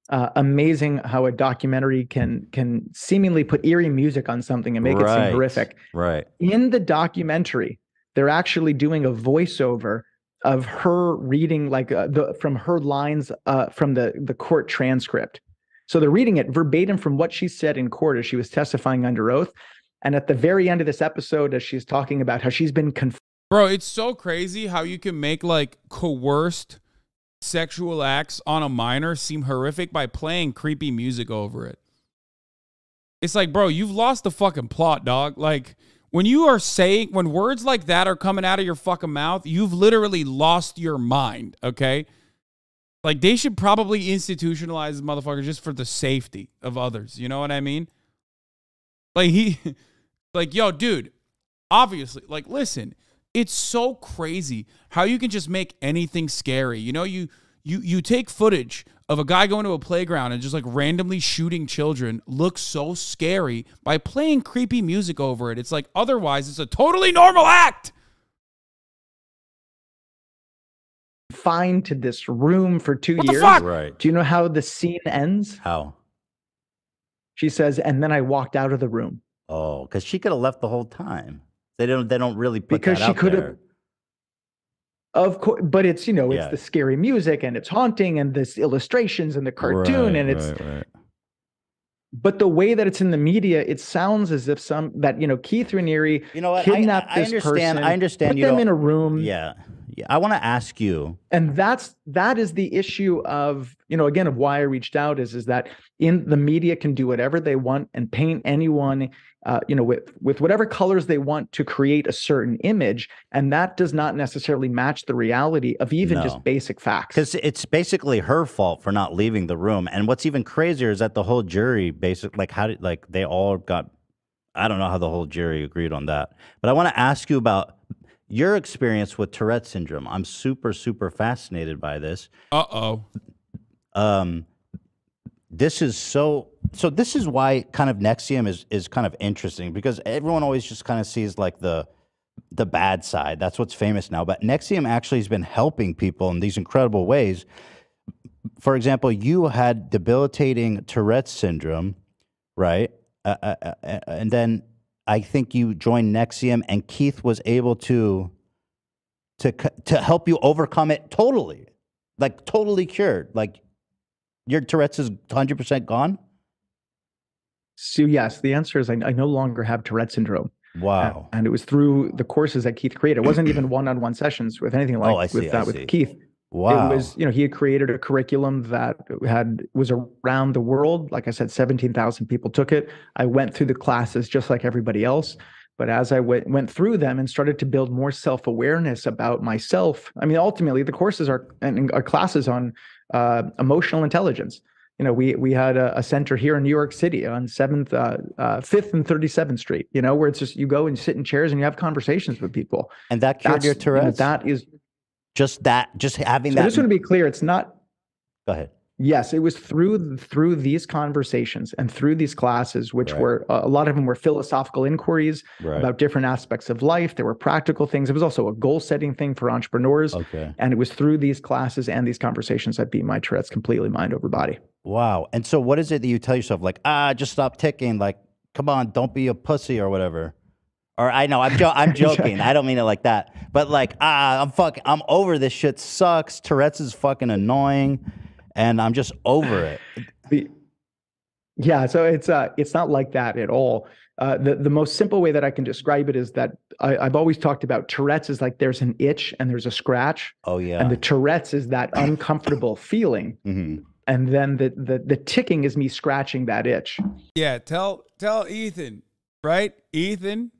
amazing how a documentary can seemingly put eerie music on something and make it seem horrific. Right. In the documentary, they're actually doing a voiceover of her reading like from her lines from the court transcript. So they're reading it verbatim from what she said in court as she was testifying under oath. And at the very end of this episode, as she's talking about how she's been confirmed. Bro, it's so crazy how you can make like coerced sexual acts on a minor seem horrific by playing creepy music over it. It's like, bro, you've lost the fucking plot, dog. Like when you are saying, when words like that are coming out of your fucking mouth, you've literally lost your mind. Okay. Like, they should probably institutionalize this motherfucker just for the safety of others. You know what I mean? Like, yo, dude, obviously, like, listen, it's so crazy how you can just make anything scary. You know, you take footage of a guy going to a playground and just, like, randomly shooting children looks so scary by playing creepy music over it. It's like, otherwise, it's a totally normal act. Confined to this room for 2 years. Right. Do you know how the scene ends? How? She says, and then I walked out of the room. Oh, because she could have left the whole time. They don't really put that out there. Of course, but it's, you know, it's the scary music and it's haunting and this illustrations and the cartoon and it's, but the way that it's in the media, it sounds as if some, that, you know, Keith Raniere, you know what, kidnapped this person, I understand, put them in a room. Yeah. I want to ask you. And that is the issue of, you know, again, of why I reached out is that in the media can do whatever they want and paint anyone, you know, with whatever colors they want to create a certain image. And that does not necessarily match the reality of even just basic facts. Because it's basically her fault for not leaving the room. And what's even crazier is that the whole jury basically, like, how did, like, they all got, I don't know how the whole jury agreed on that. But I want to ask you about your experience with Tourette syndrome. I'm super, super fascinated by this. This is so this is why kind of NXIVM is kind of interesting, because everyone always just kind of sees like the bad side. That's what's famous now. But NXIVM actually has been helping people in these incredible ways. For example, you had debilitating Tourette syndrome, right? And then I think you joined NXIVM, and Keith was able to help you overcome it totally, like totally cured. Like your Tourette's is 100% gone. So yes, the answer is I no longer have Tourette syndrome. Wow! And it was through the courses that Keith created. It wasn't even one-on-one sessions with anything like with Keith. Wow! It was, you know, he had created a curriculum that was around the world. Like I said, 17,000 people took it. I went through the classes just like everybody else, but as I went through them and started to build more self-awareness about myself. I mean, ultimately, the courses are classes on emotional intelligence. You know, we had a center here in New York City on 5th and 37th Street. You know, where it's just you go and sit in chairs and you have conversations with people, and that cured your Tourette's. You know, that is. Just having that. I just want to be clear. It's not. Go ahead. Yes, it was through these conversations and through these classes, which were a lot of them were philosophical inquiries about different aspects of life. There were practical things. It was also a goal setting thing for entrepreneurs. Okay. And it was through these classes and these conversations that beat my Tourette's completely, mind over body. Wow. And so, what is it that you tell yourself? Like, just stop ticking. Like, come on, don't be a pussy or whatever. Or I know I'm joking. I don't mean it like that. But like, I'm over this shit. Sucks. Tourette's is fucking annoying, and I'm just over it. Yeah. So it's not like that at all. The most simple way that I can describe it is that I've always talked about Tourette's is like there's an itch and there's a scratch. Oh yeah. And the Tourette's is that uncomfortable feeling. Mm-hmm. And then the ticking is me scratching that itch. Yeah. Tell Ethan. Right, Ethan.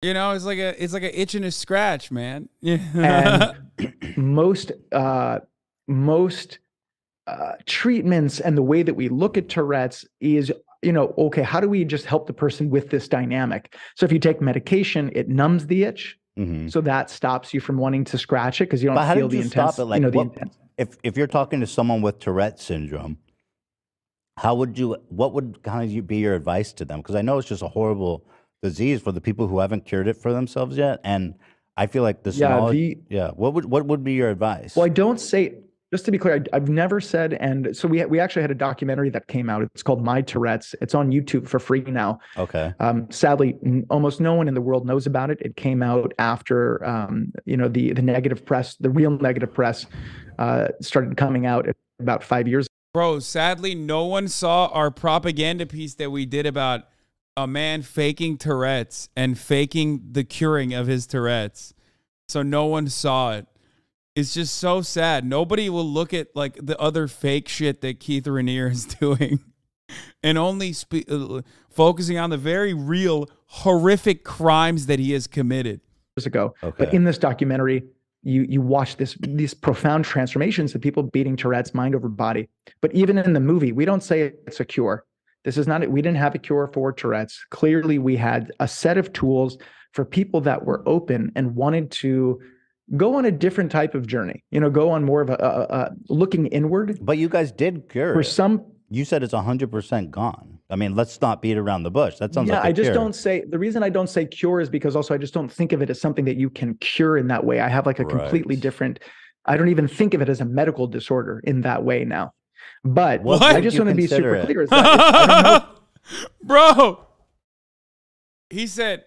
You know, it's like a itch and a scratch, man. And most treatments and the way that we look at Tourette's is, you know, okay, how do we just help the person with this dynamic? So if you take medication, it numbs the itch, so that stops you from wanting to scratch it because you don't feel the intense. Like, you know, if you're talking to someone with Tourette's syndrome, how would you? What would kind of be your advice to them? Because I know it's just a horrible disease for the people who haven't cured it for themselves yet, and I feel like this. What would be your advice? Well, I don't say. Just to be clear, I've never said. And so we actually had a documentary that came out. It's called My Tourette's. It's on YouTube for free now. Okay. Sadly, almost no one in the world knows about it. It came out after you know, the negative press, the real negative press, started coming out about 5 years ago. Bro, sadly, no one saw our propaganda piece that we did about a man faking Tourette's and faking the curing of his Tourette's. So no one saw it. It's just so sad. Nobody will look at like the other fake shit that Keith Raniere is doing and only focusing on the very real horrific crimes that he has committed. Years ago. Okay. But in this documentary, you watch these profound transformations of people beating Tourette's mind over body. But even in the movie, we don't say it's a cure. This is not it. We didn't have a cure for Tourette's. Clearly, we had a set of tools for people that were open and wanted to go on a different type of journey. You know, go on more of a looking inward. But you guys did cure. For some, you said it's 100% gone. I mean, let's not beat around the bush. That sounds like a cure. I just don't say, the reason I don't say cure is because also I just don't think of it as something that you can cure in that way. I have like a completely different, I don't even think of it as a medical disorder in that way now. But what I just want to be super clear. Is that I don't know. Bro, he said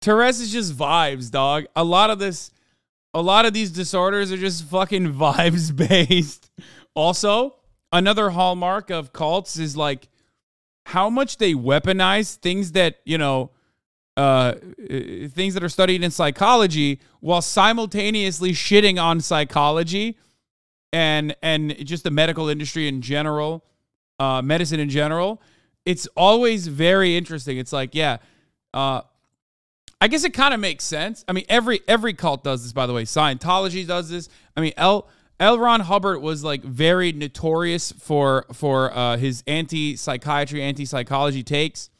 Tourette's is just vibes, dog. A lot of these disorders are just fucking vibes based. Also, another hallmark of cults is like how much they weaponize things that, you know, things that are studied in psychology while simultaneously shitting on psychology and just the medical industry in general, medicine in general. It's always very interesting. It's like, yeah, I guess it kind of makes sense. I mean, every cult does this, by the way. Scientology does this. I mean, L. Ron Hubbard was like very notorious for his anti-psychiatry, anti-psychology takes.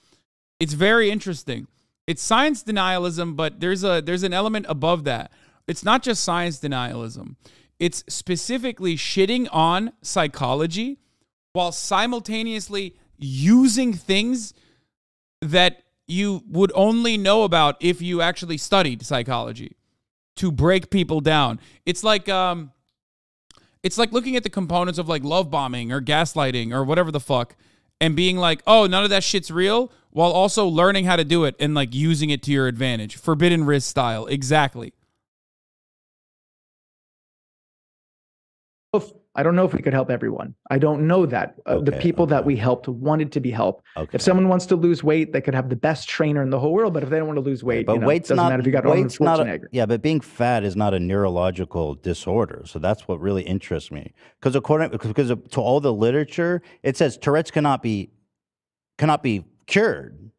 It's very interesting. It's science denialism, but there's an element above that. It's not just science denialism. It's specifically shitting on psychology while simultaneously using things that you would only know about if you actually studied psychology to break people down. It's like looking at the components of like love bombing or gaslighting or whatever the fuck and being like, oh, none of that shit's real, while also learning how to do it and like using it to your advantage. Forbidden Risk style. Exactly. I don't know if we could help everyone. I don't know that. Okay, the people that we helped wanted to be helped. Okay. If someone wants to lose weight, they could have the best trainer in the whole world. But if they don't want to lose weight, but you know, weight's doesn't not, matter if you got Arnold Schwarzenegger. Yeah, but being fat is not a neurological disorder. So that's what really interests me. Because to all the literature, it says Tourette's cannot be cured.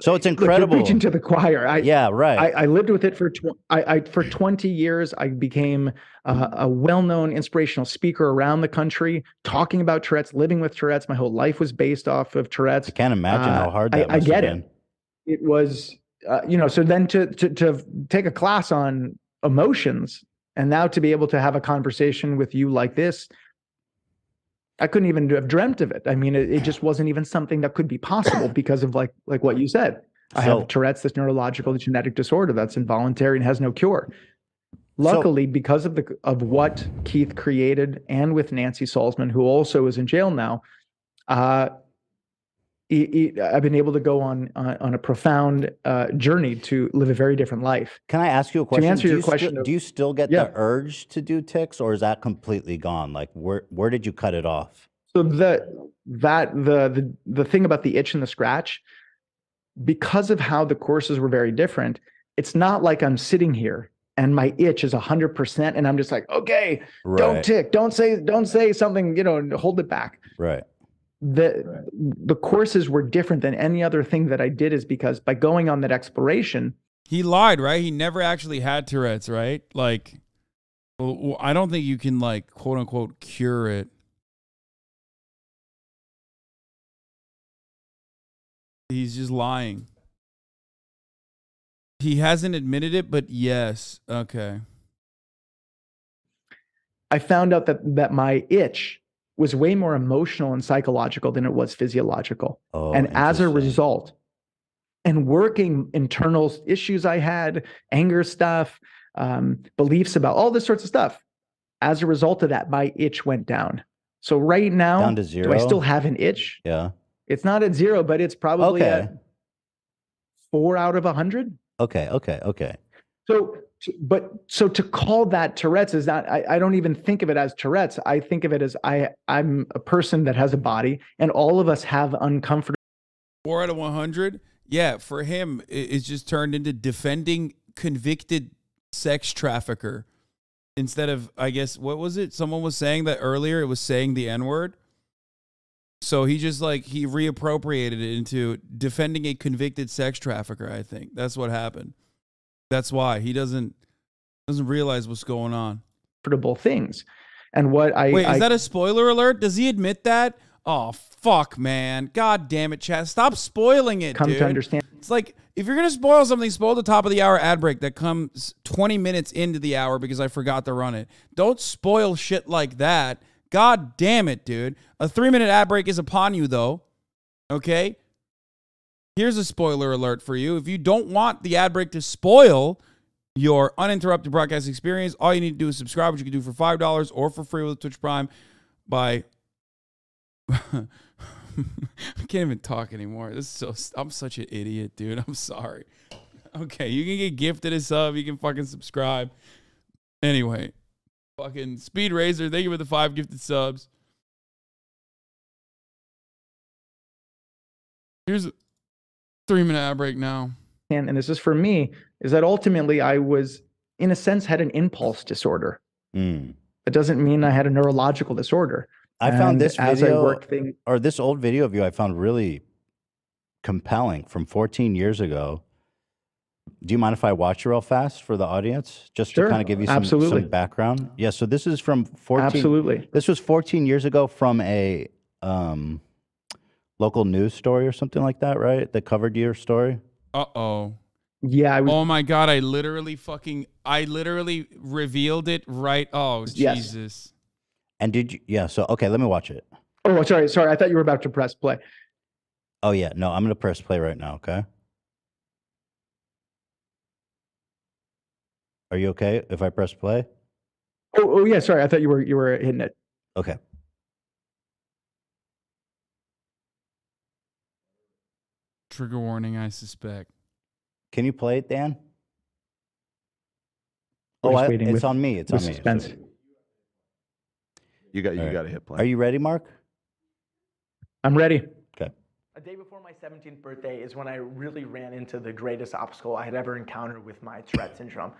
So it's incredible. Look, you're preaching to the choir. Yeah, right. I lived with it for 20 years. I became a well-known inspirational speaker around the country, talking about Tourette's, living with Tourette's. My whole life was based off of Tourette's. I can't imagine how hard that was. I get it. It was, you know. So then to take a class on emotions, and now to be able to have a conversation with you like this, I couldn't even have dreamt of it. I mean, it just wasn't even something that could be possible because of like what you said. I have Tourette's, this neurological genetic disorder that's involuntary and has no cure. Luckily, because of what Keith created and with Nancy Salzman, who also is in jail now, I've been able to go on a profound journey to live a very different life. Can I ask you a question? To answer your question, do you still get the urge to do tics, or is that completely gone? Like, where did you cut it off? So the thing about the itch and the scratch, because of how the courses were very different, it's not like I'm sitting here and my itch is 100%, and I'm just like, okay, right, don't tic, don't say something, you know, and hold it back. Right. The courses were different than any other thing that I did, is because by going on that exploration, he lied, right? He never actually had Tourette's, right? Like, well, I don't think you can like quote unquote cure it. He's just lying. He hasn't admitted it, but yes, okay. I found out that my itch was way more emotional and psychological than it was physiological. Oh, and as a result, and working internal issues I had, anger stuff, beliefs about all this sorts of stuff, as a result of that, my itch went down. So right now, down to zero? Do I still have an itch? Yeah. It's not at zero, but it's probably at 4 out of 100. Okay. So to call that Tourette's is not, I don't even think of it as Tourette's. I think of it as I'm a person that has a body, and all of us have uncomfortable. 4 out of 100. Yeah. For him, it's just turned into defending convicted sex trafficker instead of, I guess, what was it? Someone was saying that earlier, it was saying the N-word. So he just like, he reappropriated it into defending a convicted sex trafficker. I think that's what happened. That's why he doesn't realize what's going on. Comfortable things. And what I wait, is that a spoiler alert? Does he admit that? Oh fuck, man. God damn it, chat. Stop spoiling it. Come dude. To understand. It's like if you're gonna spoil something, spoil the top of the hour ad break that comes 20 minutes into the hour because I forgot to run it. Don't spoil shit like that. God damn it, dude. A 3-minute ad break is upon you though. Okay? Here's a spoiler alert for you. If you don't want the ad break to spoil your uninterrupted broadcast experience, all you need to do is subscribe, which you can do for $5 or for free with Twitch Prime by I can't even talk anymore. This is so, I'm such an idiot, dude. I'm sorry. Okay, you can get gifted a sub. You can fucking subscribe. Anyway, fucking Speed Racer, thank you for the 5 gifted subs. Here's a 3-minute ad break now. And this is for me, is that ultimately I was, in a sense, had an impulse disorder. Mm. It doesn't mean I had a neurological disorder. I found this video, or this old video of you, I found really compelling from 14 years ago. Do you mind if I watch it real fast for the audience? Just to kind of give you some background. Yeah, so this is from 14. Absolutely. This was 14 years ago from a local news story or something like that, right? That covered your story. Uh-oh. Yeah. Oh my God, I literally fucking, I literally revealed it right. Oh, Jesus. Yes. And did you, yeah, so, okay, let me watch it. Oh, sorry, sorry. I thought you were about to press play. Oh, yeah. No, I'm going to press play right now, okay? Are you okay if I press play? Oh, oh yeah, sorry. I thought you were hitting it. Okay. Trigger warning, I suspect. Can you play it, Dan? Oh, it's on me. It's on me. Suspense. You got to hit play. Are you ready, Mark? I'm ready. Okay. A day before my 17th birthday is when I really ran into the greatest obstacle I had ever encountered with my Tourette syndrome.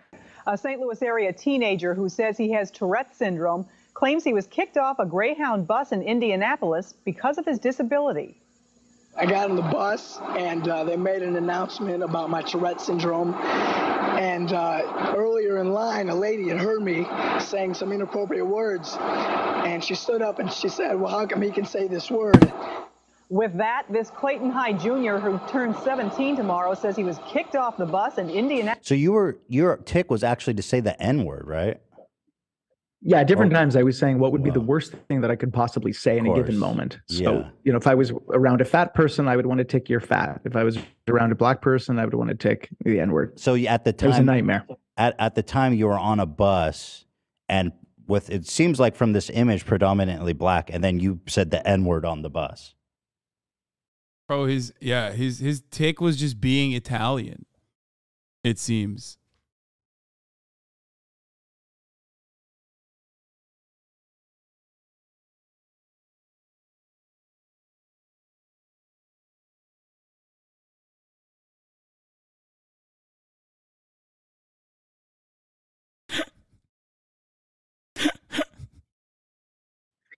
A St. Louis area teenager who says he has Tourette syndrome claims he was kicked off a Greyhound bus in Indianapolis because of his disability. I got on the bus and they made an announcement about my Tourette syndrome. And earlier in line, a lady had heard me saying some inappropriate words. And she stood up and she said, well, how come he can say this word? With that, this Clayton High Jr., who turns 17 tomorrow, says he was kicked off the bus in Indianapolis. So you were, your tick was actually to say the N-word, right? Yeah, different times I was saying what would be the worst thing that I could possibly say in a given moment. So, you know, if I was around a fat person, I would want to tick "you're fat." If I was around a black person, I would want to tick the N-word. So at the time, it was a nightmare. At the time, you were on a bus and with, it seems like from this image, predominantly black, and then you said the N-word on the bus. Bro, his tick was just being Italian, it seems.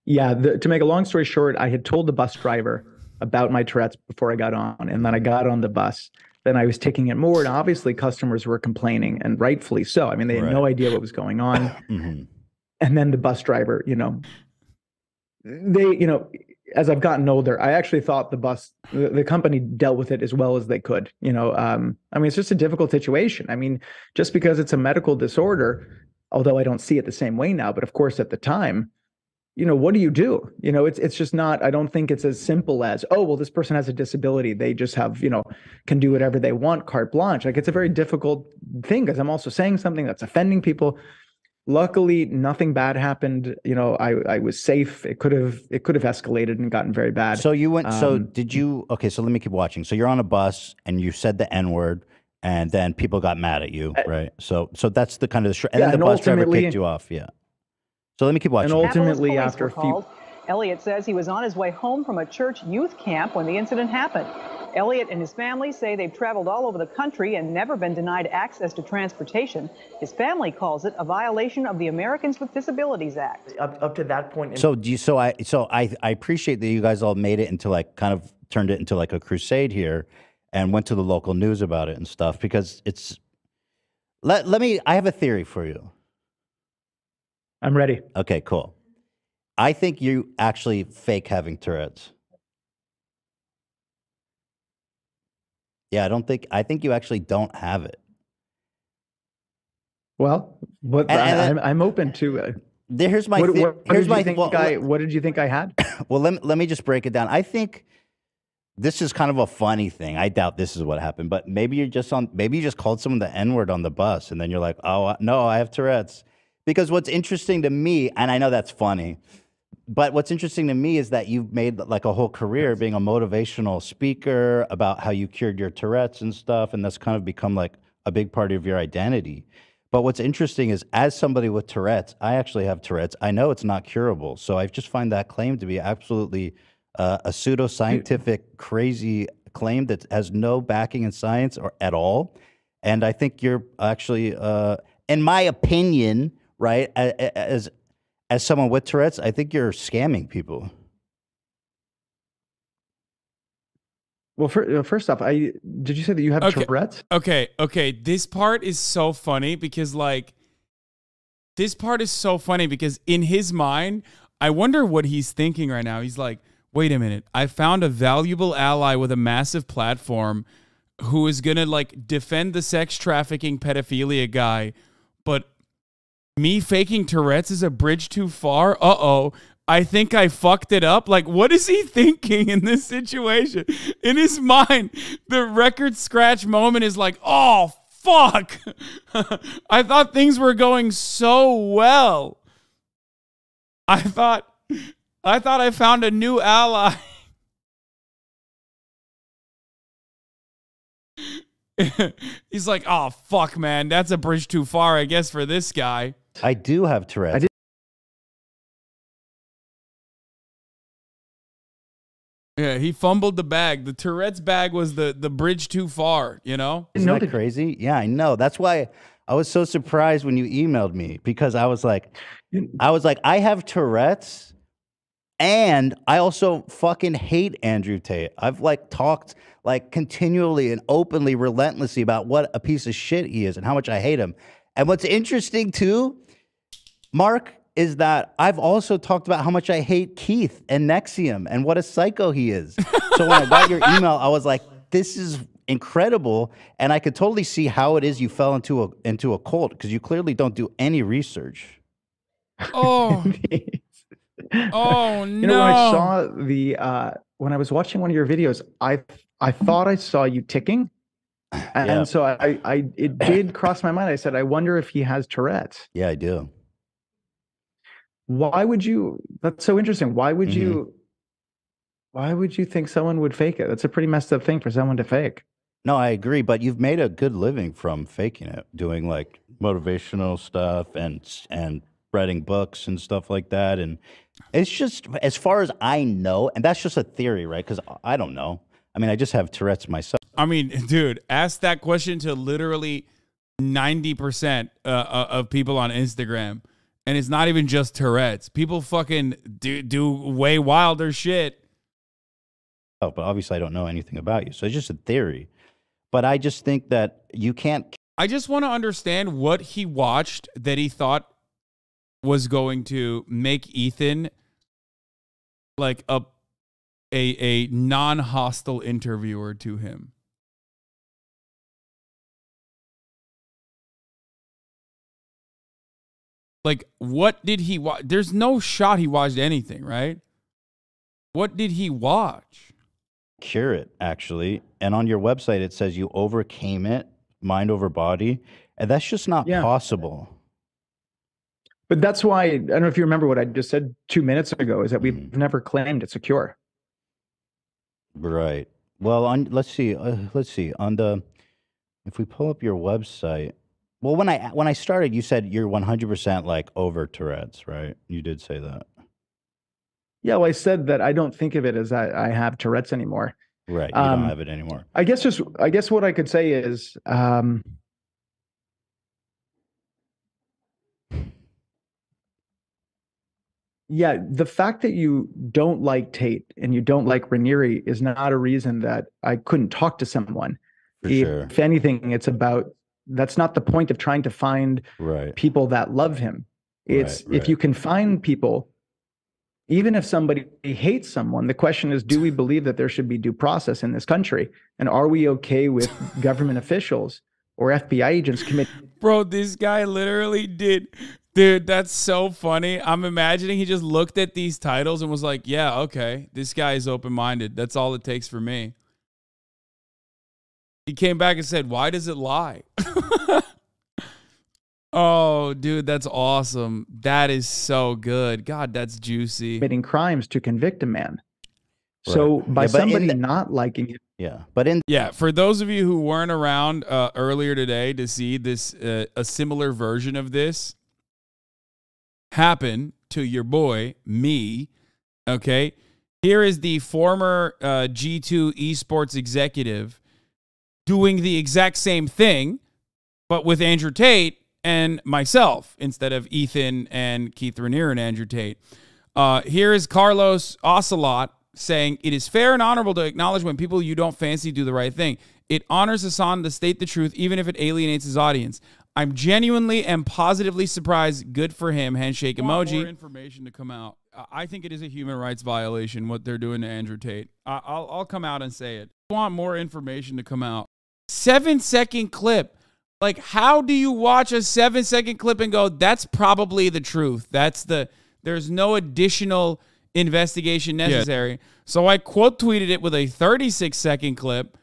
Yeah, to make a long story short, I had told the bus driver about my Tourette's before I got on, and then I got on the bus. Then I was ticking it more, and obviously customers were complaining, and rightfully so. I mean, they had no idea what was going on. And then the bus driver, you know, as I've gotten older, I actually thought the company dealt with it as well as they could. You know, I mean, it's just a difficult situation. I mean, just because it's a medical disorder, although I don't see it the same way now, but of course at the time, you know, what do you do? You know, it's just not, I don't think it's as simple as, oh, well, this person has a disability. They just have, you know, can do whatever they want, carte blanche. Like, it's a very difficult thing because I'm also saying something that's offending people. Luckily, nothing bad happened. You know, I was safe. It could have escalated and gotten very bad. So you went, so did you, okay, so let me keep watching. So you're on a bus and you said the N-word and then people got mad at you, right? So that's the kind of, and then the bus driver kicked you off, So let me keep watching. And ultimately, after a few... Elliot says he was on his way home from a church youth camp when the incident happened. Elliot and his family say they've traveled all over the country and never been denied access to transportation. His family calls it a violation of the Americans with Disabilities Act. Up to that point. So do you, so I appreciate that you guys all made it into like kind of turned it into like a crusade here and went to the local news about it and stuff because it's. Let me. I have a theory for you. I'm ready. Okay, cool. I think you actually fake having Tourette's. Yeah, I think you actually don't have it. Well, but I'm open to it. Here's my thing. What did you think I had? Well, let me just break it down. I think this is kind of a funny thing. I doubt this is what happened, but maybe you're just on. Maybe you just called someone the N-word on the bus, and then you're like, oh no, I have Tourette's. Because what's interesting to me, and I know that's funny, But what's interesting to me is that you've made like a whole career being a motivational speaker about how you cured your Tourette's and stuff, and that's kind of become like a big part of your identity. But what's interesting is, as somebody with Tourette's, I actually have Tourette's. I know it's not curable, so I just find that claim to be absolutely a pseudoscientific, crazy claim that has no backing in science or at all. And I think you're actually, in my opinion, right, as someone with Tourette's, I think you're scamming people. Well, first off, did you say that you have Tourette's? Okay. This part is so funny because, like, in his mind, I wonder what he's thinking right now. He's like, wait a minute, I found a valuable ally with a massive platform who is going to, like, defend the sex trafficking pedophilia guy, but me faking Tourette's is a bridge too far? Uh-oh. I think I fucked it up. Like, what is he thinking in this situation? In his mind, the record scratch moment is like, oh, fuck. I thought things were going so well. I thought I found a new ally. He's like, oh, fuck, man. That's a bridge too far, I guess, for this guy. I do have Tourette's. Yeah, he fumbled the bag. The Tourette's bag was the bridge too far, you know? Isn't that crazy? Yeah, I know. That's why I was so surprised when you emailed me, because I was like, I have Tourette's, and I also fucking hate Andrew Tate. I've, like, talked, like, continually and openly, relentlessly about what a piece of shit he is and how much I hate him. And what's interesting, too, Mark, is that I've also talked about how much I hate Keith and NXIVM and what a psycho he is. So when I got your email, I was like, this is incredible. And I could totally see how it is you fell into a cult, because you clearly don't do any research. Oh, oh no. You know, when I saw the, when I was watching one of your videos, I thought I saw you ticking. And yeah. So it did cross my mind. I said, I wonder if he has Tourette's. Yeah, I do. Why would you? That's so interesting. Why would you? Why would you think someone would fake it? That's a pretty messed up thing for someone to fake. No, I agree. But you've made a good living from faking it, doing like motivational stuff and writing books and stuff like that. And it's just, as far as I know, and that's just a theory, right? Because I don't know. I mean, I just have Tourette's myself. I mean, dude, ask that question to literally 90% of people on Instagram. And it's not even just Tourette's. People fucking do way wilder shit. Oh, but obviously I don't know anything about you. So it's just a theory. But I just think that you can't. I just want to understand what he watched that he thought was going to make Ethan like a non-hostile interviewer to him. Like, what did he watch? There's no shot he watched anything, right? What did he watch? Cure it, actually. And on your website, it says you overcame it, mind over body. And that's just not possible. But that's why, I don't know if you remember what I just said 2 minutes ago, is that we've never claimed it's a cure. Right. Well, let's see. On the, if we pull up your website. Well, when I started, you said you're 100% like over Tourette's, right? You did say that. Yeah, well, I said that I don't think of it as I have Tourette's anymore. Right, you don't have it anymore. I guess what I could say is, yeah, the fact that you don't like Tate and you don't like Raniere is not a reason that I couldn't talk to someone. If anything, it's about. That's not the point of trying to find people that love him. It's if you can find people, even if somebody hates someone, the question is, do we believe that there should be due process in this country? And are we okay with government officials or FBI agents committing? Bro, this guy literally did. Dude, that's so funny. I'm imagining he just looked at these titles and was like, yeah, okay, this guy is open-minded. That's all it takes for me. He came back and said, why does it lie? Oh, dude, that's awesome. That is so good. God, that's juicy. Committing crimes to convict a man. Right. So by somebody not liking it. Yeah, but in for those of you who weren't around earlier today to see this, a similar version of this happen to your boy, me, okay? Here is the former G2 esports executive doing the exact same thing, but with Andrew Tate and myself instead of Ethan and Keith Raniere and Andrew Tate. Here is Carlos Ocelot saying, it is fair and honorable to acknowledge when people you don't fancy do the right thing. It honors Hasan to state the truth, even if it alienates his audience. I'm genuinely and positively surprised. Good for him. Handshake emoji. More information to come out. I think it is a human rights violation, what they're doing to Andrew Tate. I'll come out and say it. I want more information to come out. 7-second clip. Like, how do you watch a 7-second clip and go, that's probably the truth? That's the, there's no additional investigation necessary. Yeah. So I quote tweeted it with a 36-second clip.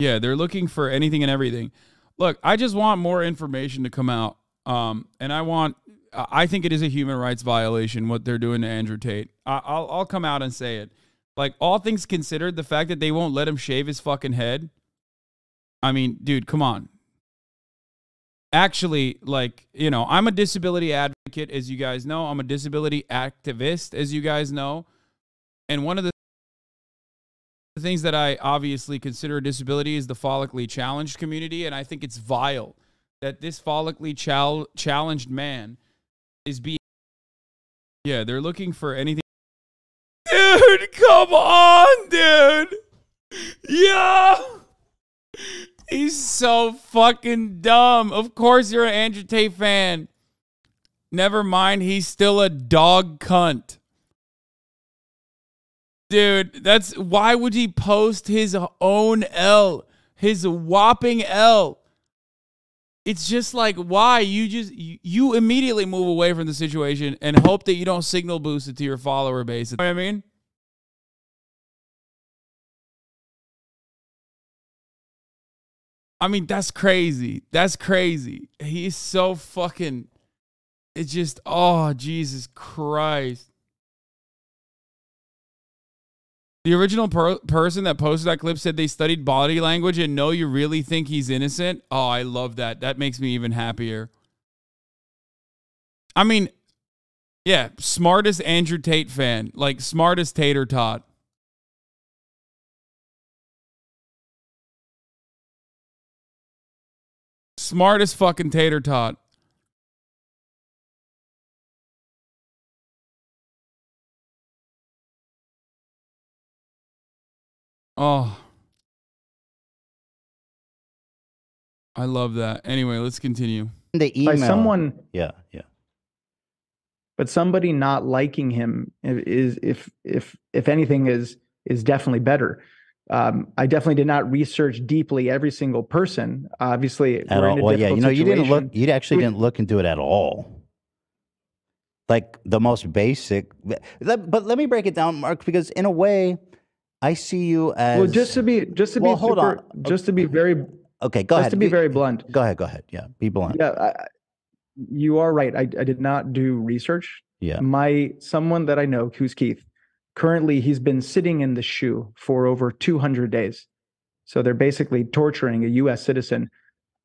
Yeah, they're looking for anything and everything. Look, I just want more information to come out. And I want, I think it is a human rights violation, what they're doing to Andrew Tate. I'll come out and say it. Like, all things considered, the fact that they won't let him shave his fucking head. I mean, dude, come on. Actually, like, you know, I'm a disability advocate, as you guys know. I'm a disability activist, as you guys know. And one of the things that I obviously consider a disability is the follically challenged community. And I think it's vile that this follically challenged man is being... Yeah, they're looking for anything... Dude, come on, dude! Yeah! He's so fucking dumb. Of course you're an Andrew Tate fan. Never mind, he's still a dog cunt. Dude, that's... Why would he post his own L? His whopping L. It's just like, why? You immediately move away from the situation and hope that you don't signal boost it to your follower base. You know what I mean? That's crazy. That's crazy. He's so fucking... It's just, oh, Jesus Christ. The original person that posted that clip said they studied body language and know you really think he's innocent. Oh, I love that. That makes me even happier. I mean, yeah, smartest Andrew Tate fan. Like, smartest tater tot. Smartest fucking tater tot. Oh. I love that. Anyway, let's continue. The email. By someone. Yeah, yeah. But somebody not liking him is, if anything, is definitely better. I definitely did not research deeply every single person. Obviously, you actually didn't look into it at all. Like the most basic. But let me break it down, Mark, because in a way, I see you as just to be very blunt. Go ahead. Yeah, be blunt. Yeah, you are right. I did not do research. Yeah, someone that I know, who's Keith. Currently, he's been sitting in the shoe for over 200 days. So they're basically torturing a U.S. citizen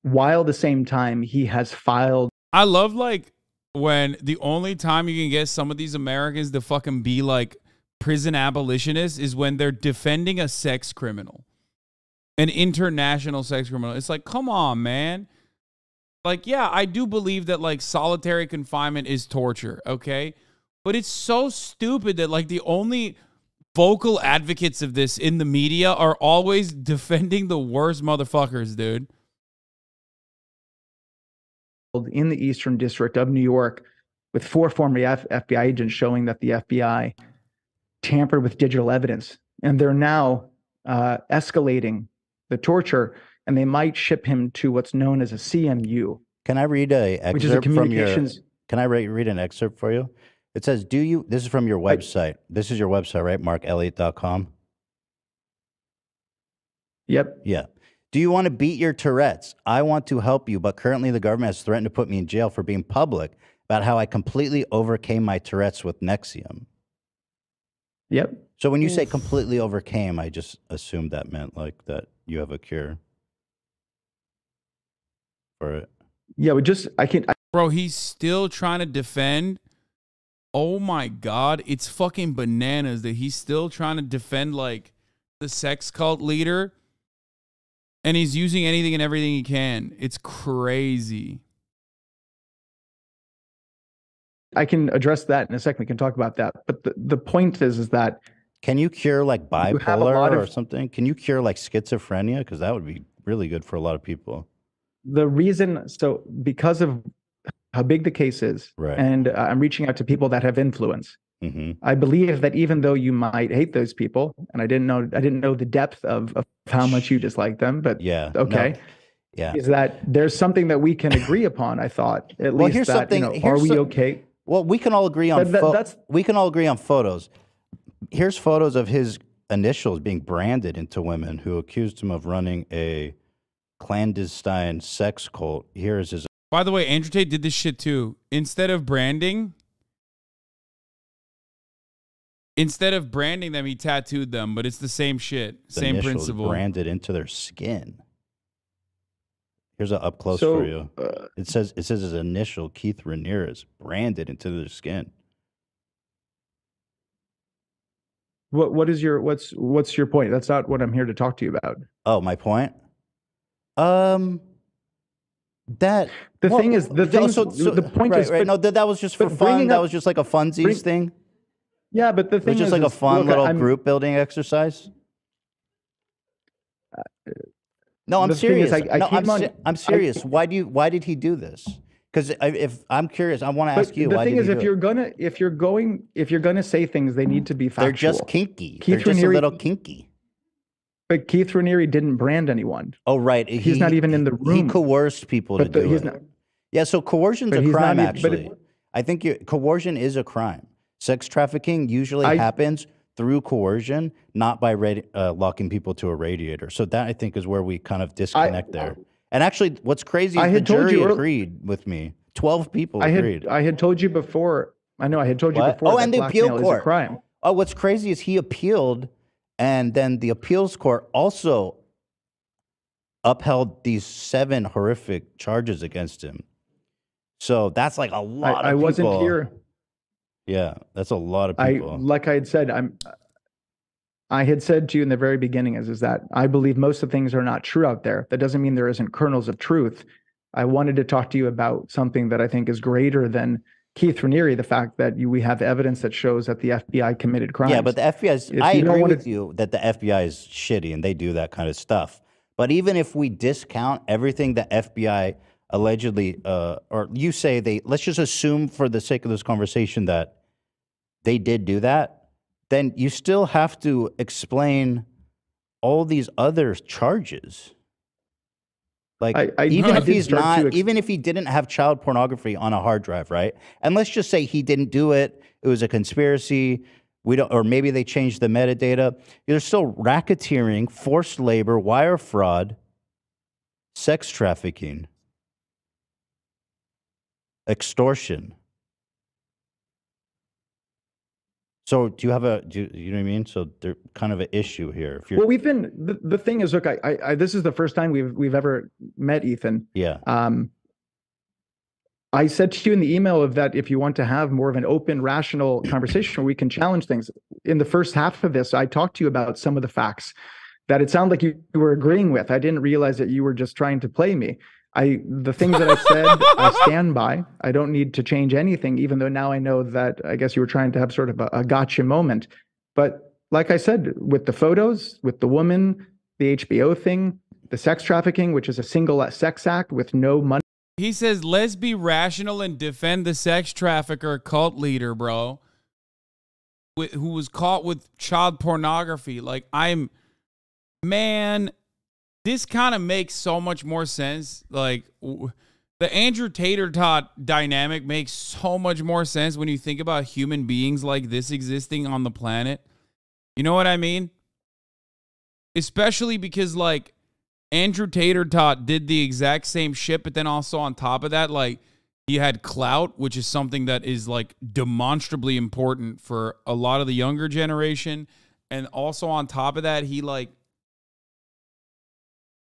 while at the same time he has filed. I love, like, when the only time you can get some of these Americans to fucking be like prison abolitionists is when they're defending a sex criminal, an international sex criminal. It's like, come on, man. Like, yeah, I do believe that, like, solitary confinement is torture, okay? But it's so stupid that, like, the only vocal advocates of this in the media are always defending the worst motherfuckers, dude. In the Eastern District of New York, with 4 former FBI agents, showing that the FBI tampered with digital evidence. And they're now escalating the torture, and they might ship him to what's known as a CMU. Can I read an excerpt Can I read an excerpt for you? It says, this is from your website. This is your website, right? MarkElliott.com. Yep. Yeah. Do you want to beat your Tourette's? I want to help you, but currently the government has threatened to put me in jail for being public about how I completely overcame my Tourette's with NXIVM. Yep. So when you say completely overcame, I just assumed that meant like that you have a cure for it. Yeah, we just, Bro, he's still trying to defend. Oh my God, it's fucking bananas that he's still trying to defend like the sex cult leader. And he's using anything and everything he can. It's crazy. I can address that in a second. We can talk about that. But the point is that... Can you cure like bipolar or something? Can you cure like schizophrenia? Because that would be really good for a lot of people. The reason... So because of how big the case is, right. And I'm reaching out to people that have influence. Mm-hmm. I believe that even though you might hate those people, and I didn't know the depth of how much you dislike them, but yeah, okay, no. Yeah, is that there's something that we can agree upon? I thought at well, least here's that you know, here's are we okay? Well, we can all agree on we can all agree on photos. Here's photos of his initials being branded into women who accused him of running a clandestine sex cult. Here is his. By the way, Andrew Tate did this shit too. Instead of branding them, he tattooed them, but it's the same shit, same principle. Branded into their skin. Here's an up close for you. It says his initial Keith Raniere is branded into their skin. What's your point? That's not what I'm here to talk to you about. Oh, my point. That was just for fun. That was just like a funsies thing. Yeah, but the thing is... It's just like a fun little group-building exercise? No, I'm serious. I'm serious. Why did he do this? Because if I'm curious, I want to ask you. The thing is, if you're gonna say things, they need to be factual. They're just kinky. They're just a little kinky. But Keith Raniere didn't brand anyone. Oh, right. He's not even in the room. He coerced people to do it. Yeah, so coercion's a crime, actually. I think coercion is a crime. Sex trafficking usually happens through coercion, not by locking people to a radiator. So that, I think, is where we kind of disconnect there. And actually, what's crazy is the jury agreed with me. 12 people agreed. I had told you before. I know I had told you before. Oh, and the appeal court. Crime. Oh, what's crazy is he appealed, and then the appeals court also upheld these 7 horrific charges against him. So that's like a lot of people. I wasn't here. Yeah, that's a lot of people. Like I had said, I had said to you in the very beginning is that I believe most of things are not true out there. That doesn't mean there isn't kernels of truth. I wanted to talk to you about something that I think is greater than Keith Raniere, the fact that we have evidence that shows that the FBI committed crimes. Yeah, but the FBI, I agree with you that the FBI is shitty and they do that kind of stuff. But even if we discount everything the FBI allegedly, or you say they, let's just assume for the sake of this conversation that they did do that, then you still have to explain all these other charges. Like, even if he didn't have child pornography on a hard drive, right? And let's just say he didn't do it, it was a conspiracy, or maybe they changed the metadata. You're still racketeering, forced labor, wire fraud, sex trafficking. Extortion. So do you have a you know what I mean? So they're kind of an issue here. If you're... Well, we've been the thing is, look, I this is the first time we've ever met Ethan. Yeah. I said to you in the email of that if you want to have more of an open, rational conversation, we can challenge things. In the first half of this, I talked to you about some of the facts that it sounded like you were agreeing with. I didn't realize that you were just trying to play me. The things that I said, I stand by. I don't need to change anything, even though now I know that I guess you were trying to have sort of a gotcha moment. But like I said, with the photos, with the woman, the HBO thing, the sex trafficking, which is a single sex act with no money. He says, let's be rational and defend the sex trafficker cult leader, bro, who was caught with child pornography. Like, man... This kind of makes so much more sense. Like, the Andrew Tate-tot dynamic makes so much more sense when you think about human beings like this existing on the planet. You know what I mean? Especially because, like, Andrew Tate or Todd did the exact same shit, but then also on top of that, like, he had clout, which is something that is, like, demonstrably important for a lot of the younger generation. And also on top of that, he, like,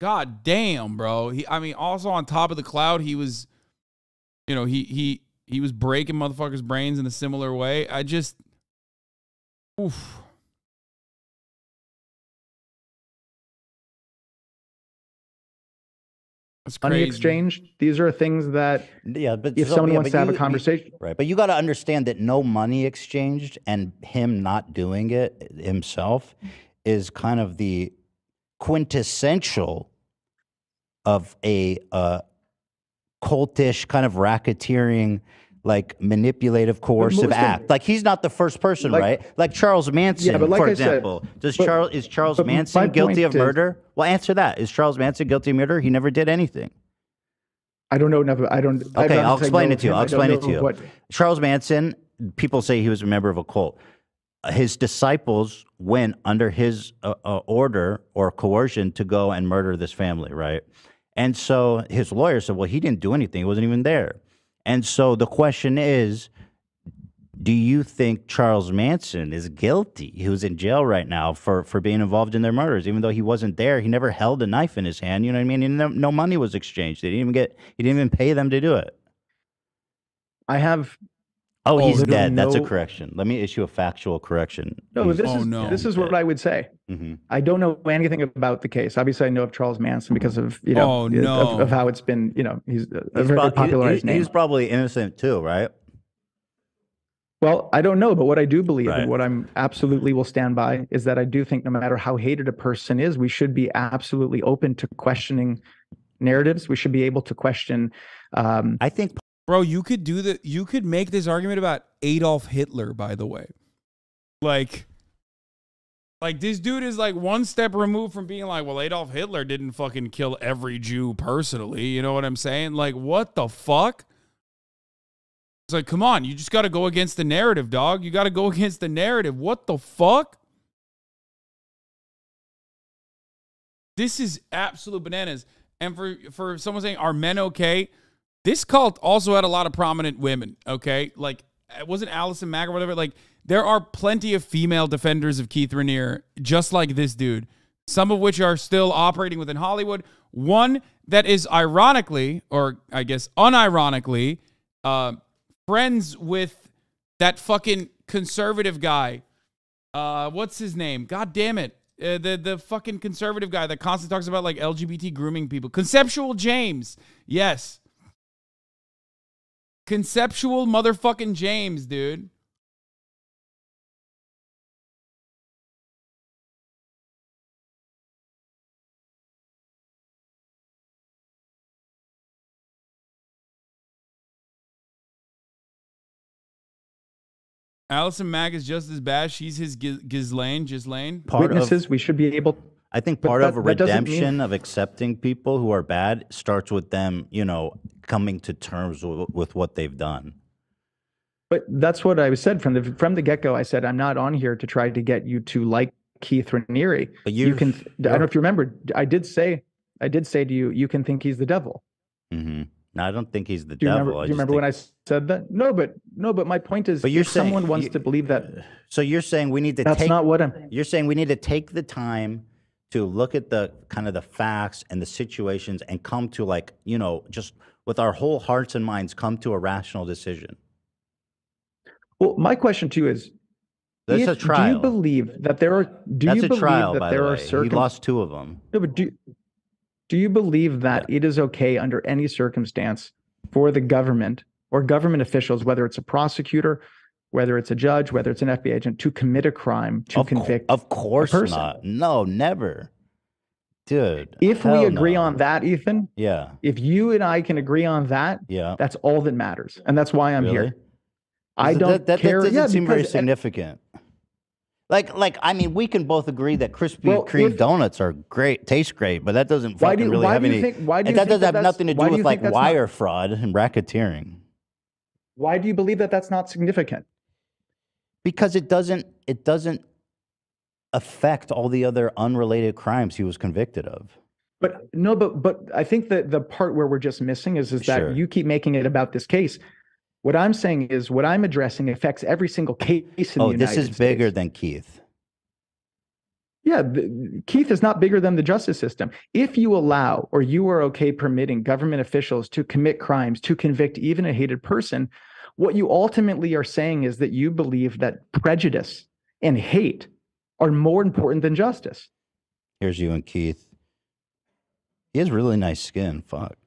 God damn, bro. I mean, also on top of the clout, he was, you know, he was breaking motherfuckers' brains in a similar way. I just, oof. Money exchange. These are things that, yeah, but if someone wants to have a conversation, right? But you got to understand that no money exchanged and him not doing it himself is kind of the quintessential of a cultish kind of racketeering, like manipulative, coercive act. Like, he's not the first person, like, right? Like Charles Manson, yeah, like for example. Is Charles Manson guilty of murder? Well, answer that. Is Charles Manson guilty of murder? He never did anything. I don't know enough. Okay, I'll explain it to you. I'll explain it to you. Charles Manson, people say he was a member of a cult. His disciples went under his order or coercion to go and murder this family, right? And so his lawyer said, well, he didn't do anything. He wasn't even there. And so the question is, do you think Charles Manson is guilty? He was in jail right now for being involved in their murders, even though he wasn't there. He never held a knife in his hand. You know what I mean? And no money was exchanged. They didn't even get. He didn't even pay them to do it. I have. Oh, he's dead. That's a correction. Let me issue a factual correction. No, this is what I would say. Mm-hmm. I don't know anything about the case. Obviously, I know of Charles Manson because of, you know, of how it's been, you know, he's a very popularized name. He's probably innocent too, right? Well, I don't know, but what I do believe and what I'm absolutely will stand by is that I do think no matter how hated a person is, we should be absolutely open to questioning narratives. We should be able to question. I think. Bro, you could do the. You could make this argument about Adolf Hitler, by the way. Like this dude is like one step removed from being like, well, Adolf Hitler didn't fucking kill every Jew personally. You know what I'm saying? Like, what the fuck? It's like, come on, you just got to go against the narrative, dog. You got to go against the narrative. What the fuck? This is absolute bananas. And for someone saying, are men okay? This cult also had a lot of prominent women, okay? Like, it wasn't Allison Mack or whatever. Like, there are plenty of female defenders of Keith Raniere, just like this dude, some of which are still operating within Hollywood. One that is ironically, or I guess unironically, friends with that fucking conservative guy. What's his name? God damn it. The fucking conservative guy that constantly talks about, like, LGBT grooming people. Conceptual James. Yes. Conceptual motherfucking James, dude. Allison Mack is just as bad. She's his Ghislaine. We should be able. I think part of a redemption of accepting people who are bad starts with them, you know, coming to terms with what they've done. But that's what I said from the get-go. I said, I'm not on here to try to get you to like Keith Raniere. But you can, I don't know if you remember, I did say to you, you can think he's the devil. Mm-hmm. No, I don't think he's the devil. Do you remember when I said that? No, but my point is, but you're saying, someone wants to believe that. So you're saying we need to you're saying we need to take the time to look at the kind of the facts and the situations and come to, like, you know, just with our whole hearts and minds, come to a rational decision. Well, my question to you is, that's a trial. Do you believe that there are, he lost two of them. No, but do you believe that it is okay under any circumstance for the government or government officials, whether it's a prosecutor, whether it's a judge, whether it's an FBI agent, to commit a crime, to convict a person? Of course not. No, never. Dude. If we agree on that, Ethan, yeah. If you and I can agree on that, yeah, that's all that matters. And that's why I'm here. I don't care. That doesn't seem very significant. Like, I mean, we can both agree that Krispy Kreme donuts are great, taste great, but that doesn't fucking really have any. And that doesn't have nothing to do with, like, wire fraud and racketeering. Why do you believe that that's not significant? Because it doesn't affect all the other unrelated crimes he was convicted of. But no, but I think that the part where we're just missing is that sure. you keep making it about this case. What I'm saying is what I'm addressing affects every single case in the United States. Oh, this is bigger than Keith. Yeah, Keith is not bigger than the justice system. If you allow, or you are okay permitting, government officials to commit crimes, to convict even a hated person, what you ultimately are saying is that you believe that prejudice and hate are more important than justice. Here's you and Keith. He has really nice skin. Fuck.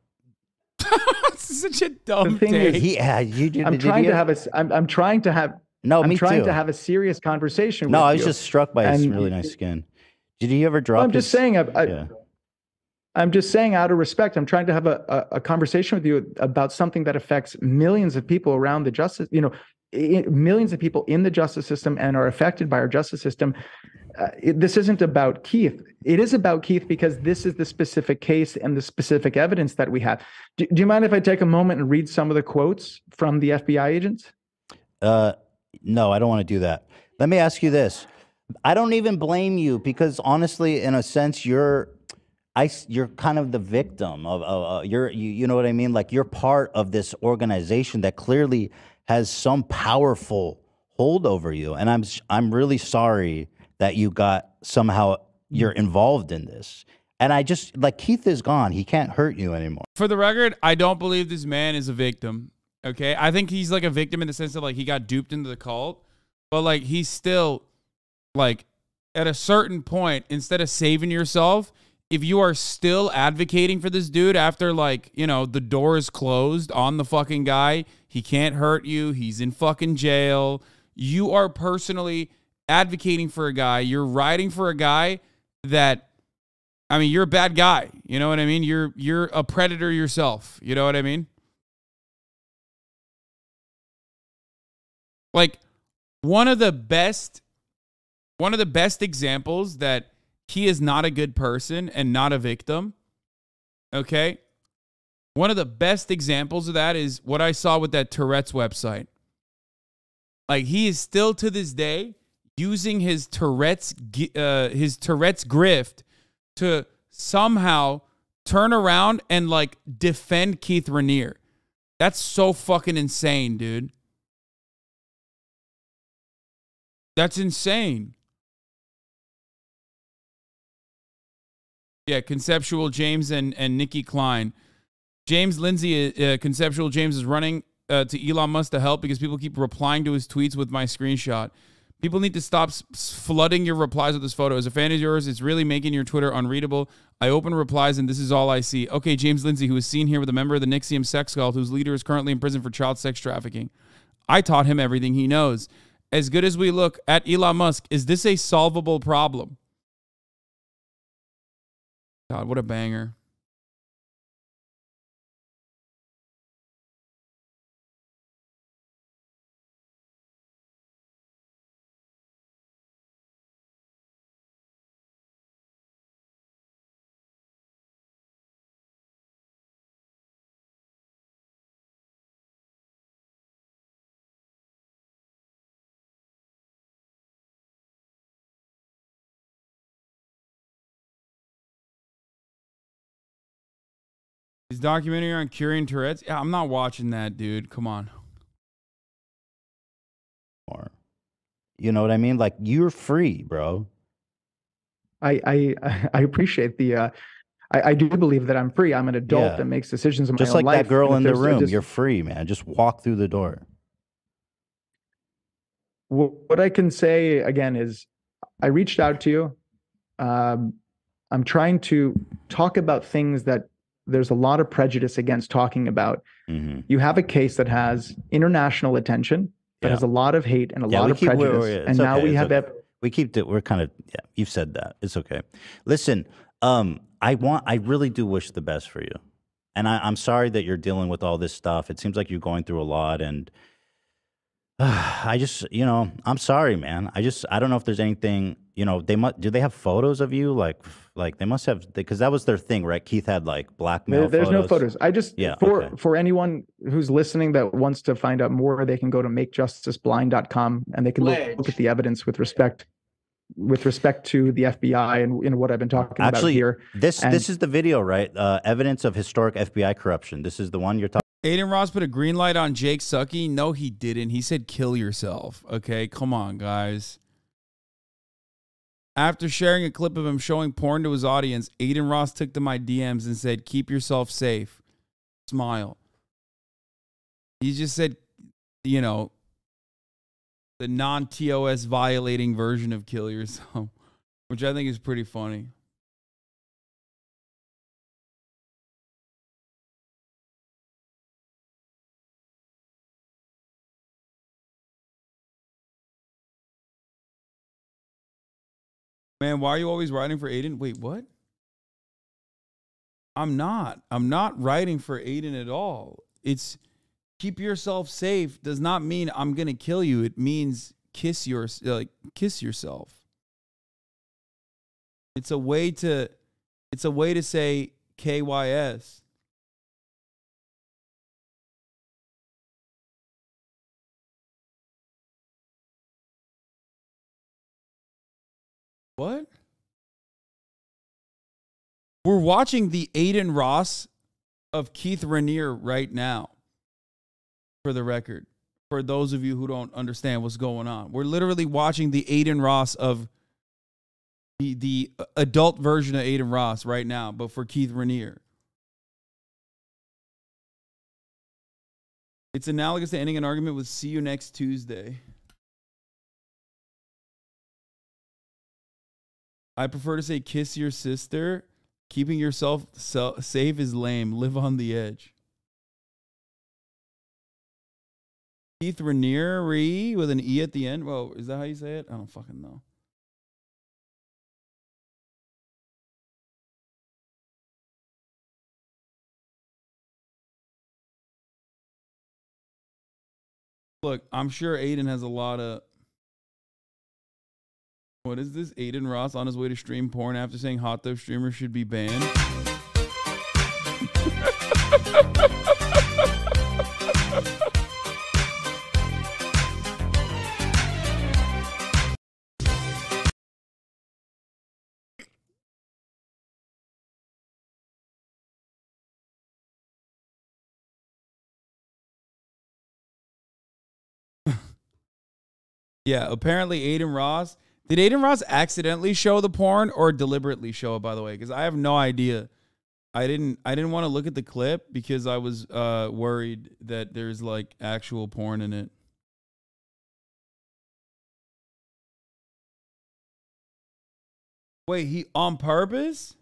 Such a dumb thing. I'm trying to have a serious conversation. No, I was just struck by his really nice skin. Did he ever drop? I'm just saying, out of respect, I'm trying to have a conversation with you about something that affects millions of people around the justice, millions of people in the justice system and are affected by our justice system. This isn't about Keith. It is about Keith because this is the specific case and the specific evidence that we have. Do you mind if I take a moment and read some of the quotes from the FBI agents? No, I don't want to do that. Let me ask you this. I don't even blame you because honestly, in a sense, you're kind of the victim of you know what I mean? Like you're part of this organization that clearly has some powerful hold over you. And I'm really sorry that you got somehow you're involved in this. And I just like Keith is gone. He can't hurt you anymore. For the record, I don't believe this man is a victim. Okay. I think he's like a victim in the sense of like he got duped into the cult, but like he's still like at a certain point, instead of saving yourself, if you are still advocating for this dude after like, the door is closed on the fucking guy, he can't hurt you, he's in fucking jail, you are personally advocating for a guy, you're riding for a guy that, I mean, you're a bad guy, you know what I mean? You're a predator yourself, you know what I mean? Like, one of the best examples that he is not a good person and not a victim. Okay. One of the best examples of that is what I saw with that Tourette's website. Like he is still to this day using his Tourette's grift to somehow turn around and like defend Keith Raniere. That's so fucking insane, dude. That's insane. Yeah, Conceptual James and Nikki Klein. James Lindsay, Conceptual James is running to Elon Musk to help because people keep replying to his tweets with my screenshot. People need to stop flooding your replies with this photo. As a fan of yours, it's really making your Twitter unreadable. I open replies and this is all I see. Okay, James Lindsay, who is seen here with a member of the NXIVM sex cult, whose leader is currently in prison for child sex trafficking. I taught him everything he knows. As good as we look at Elon Musk, is this a solvable problem? God, what a banger. His documentary on curing Tourette's? Yeah, I'm not watching that, dude. Come on. You know what I mean? Like, you're free, bro. I appreciate the... I do believe that I'm free. I'm an adult that makes decisions in my own life. Just like that girl in the room. You're free, man. Just walk through the door. What I can say, again, is I reached out to you. I'm trying to talk about things that there's a lot of prejudice against talking about. Mm-hmm. You have a case that has international attention, that has a lot of hate and a lot of prejudice. You've said that. It's okay. Listen, I really do wish the best for you. And I'm sorry that you're dealing with all this stuff. It seems like you're going through a lot and I just, I'm sorry, man. I don't know if there's anything, do they have photos of you? Like they must have, because that was their thing, right? Keith had like blackmail photos. There's no photos. For anyone who's listening that wants to find out more, they can go to makejusticeblind.com and they can look at the evidence with respect with respect to the FBI and what I've been talking about here. This is the video, right? Evidence of historic FBI corruption. This is the one you're talking. Adin Ross put a green light on Jake Sucky. No, he didn't. He said, kill yourself. Okay, come on, guys. After sharing a clip of him showing porn to his audience, Adin Ross took to my DMs and said, keep yourself safe. Smile. He just said, you know, the non-TOS violating version of kill yourself, which I think is pretty funny. Man, why are you always writing for Adin? Wait, what? I'm not. I'm not writing for Adin at all. It's keep yourself safe does not mean I'm going to kill you. It means kiss yourself. It's a way to say KYS. What? We're watching the Adin Ross of Keith Raniere right now, for the record, for those of you who don't understand what's going on. We're literally watching the Adin Ross of the adult version of Adin Ross right now, but for Keith Raniere. It's analogous to ending an argument with see you next Tuesday. I prefer to say kiss your sister. Keeping yourself safe is lame. Live on the edge. Keith Raniere with an E at the end. Whoa, is that how you say it? I don't fucking know. Look, I'm sure Adin has a lot of... What is this? Adin Ross on his way to stream porn after saying hot tub streamers should be banned. Yeah, apparently Adin Ross... Did Adin Ross accidentally show the porn or deliberately show it, by the way? Because I have no idea. I didn't want to look at the clip because I was worried that there's like actual porn in it. Wait, he on purpose?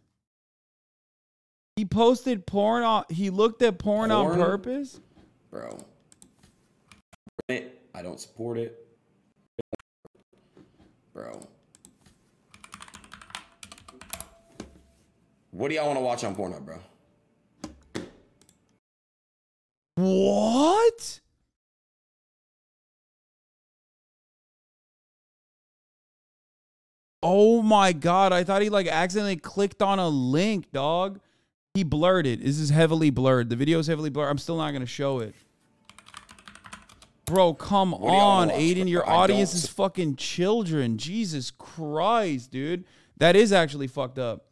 He posted porn on, he looked at porn on purpose? Bro. I don't support it. Bro. What do y'all want to watch on Pornhub, bro? What? Oh my God. I thought he like accidentally clicked on a link, dog. He blurred. This is heavily blurred. The video is heavily blurred. I'm still not going to show it. Bro, come on, Adin. Your audience is fucking children. Jesus Christ, dude. That is actually fucked up.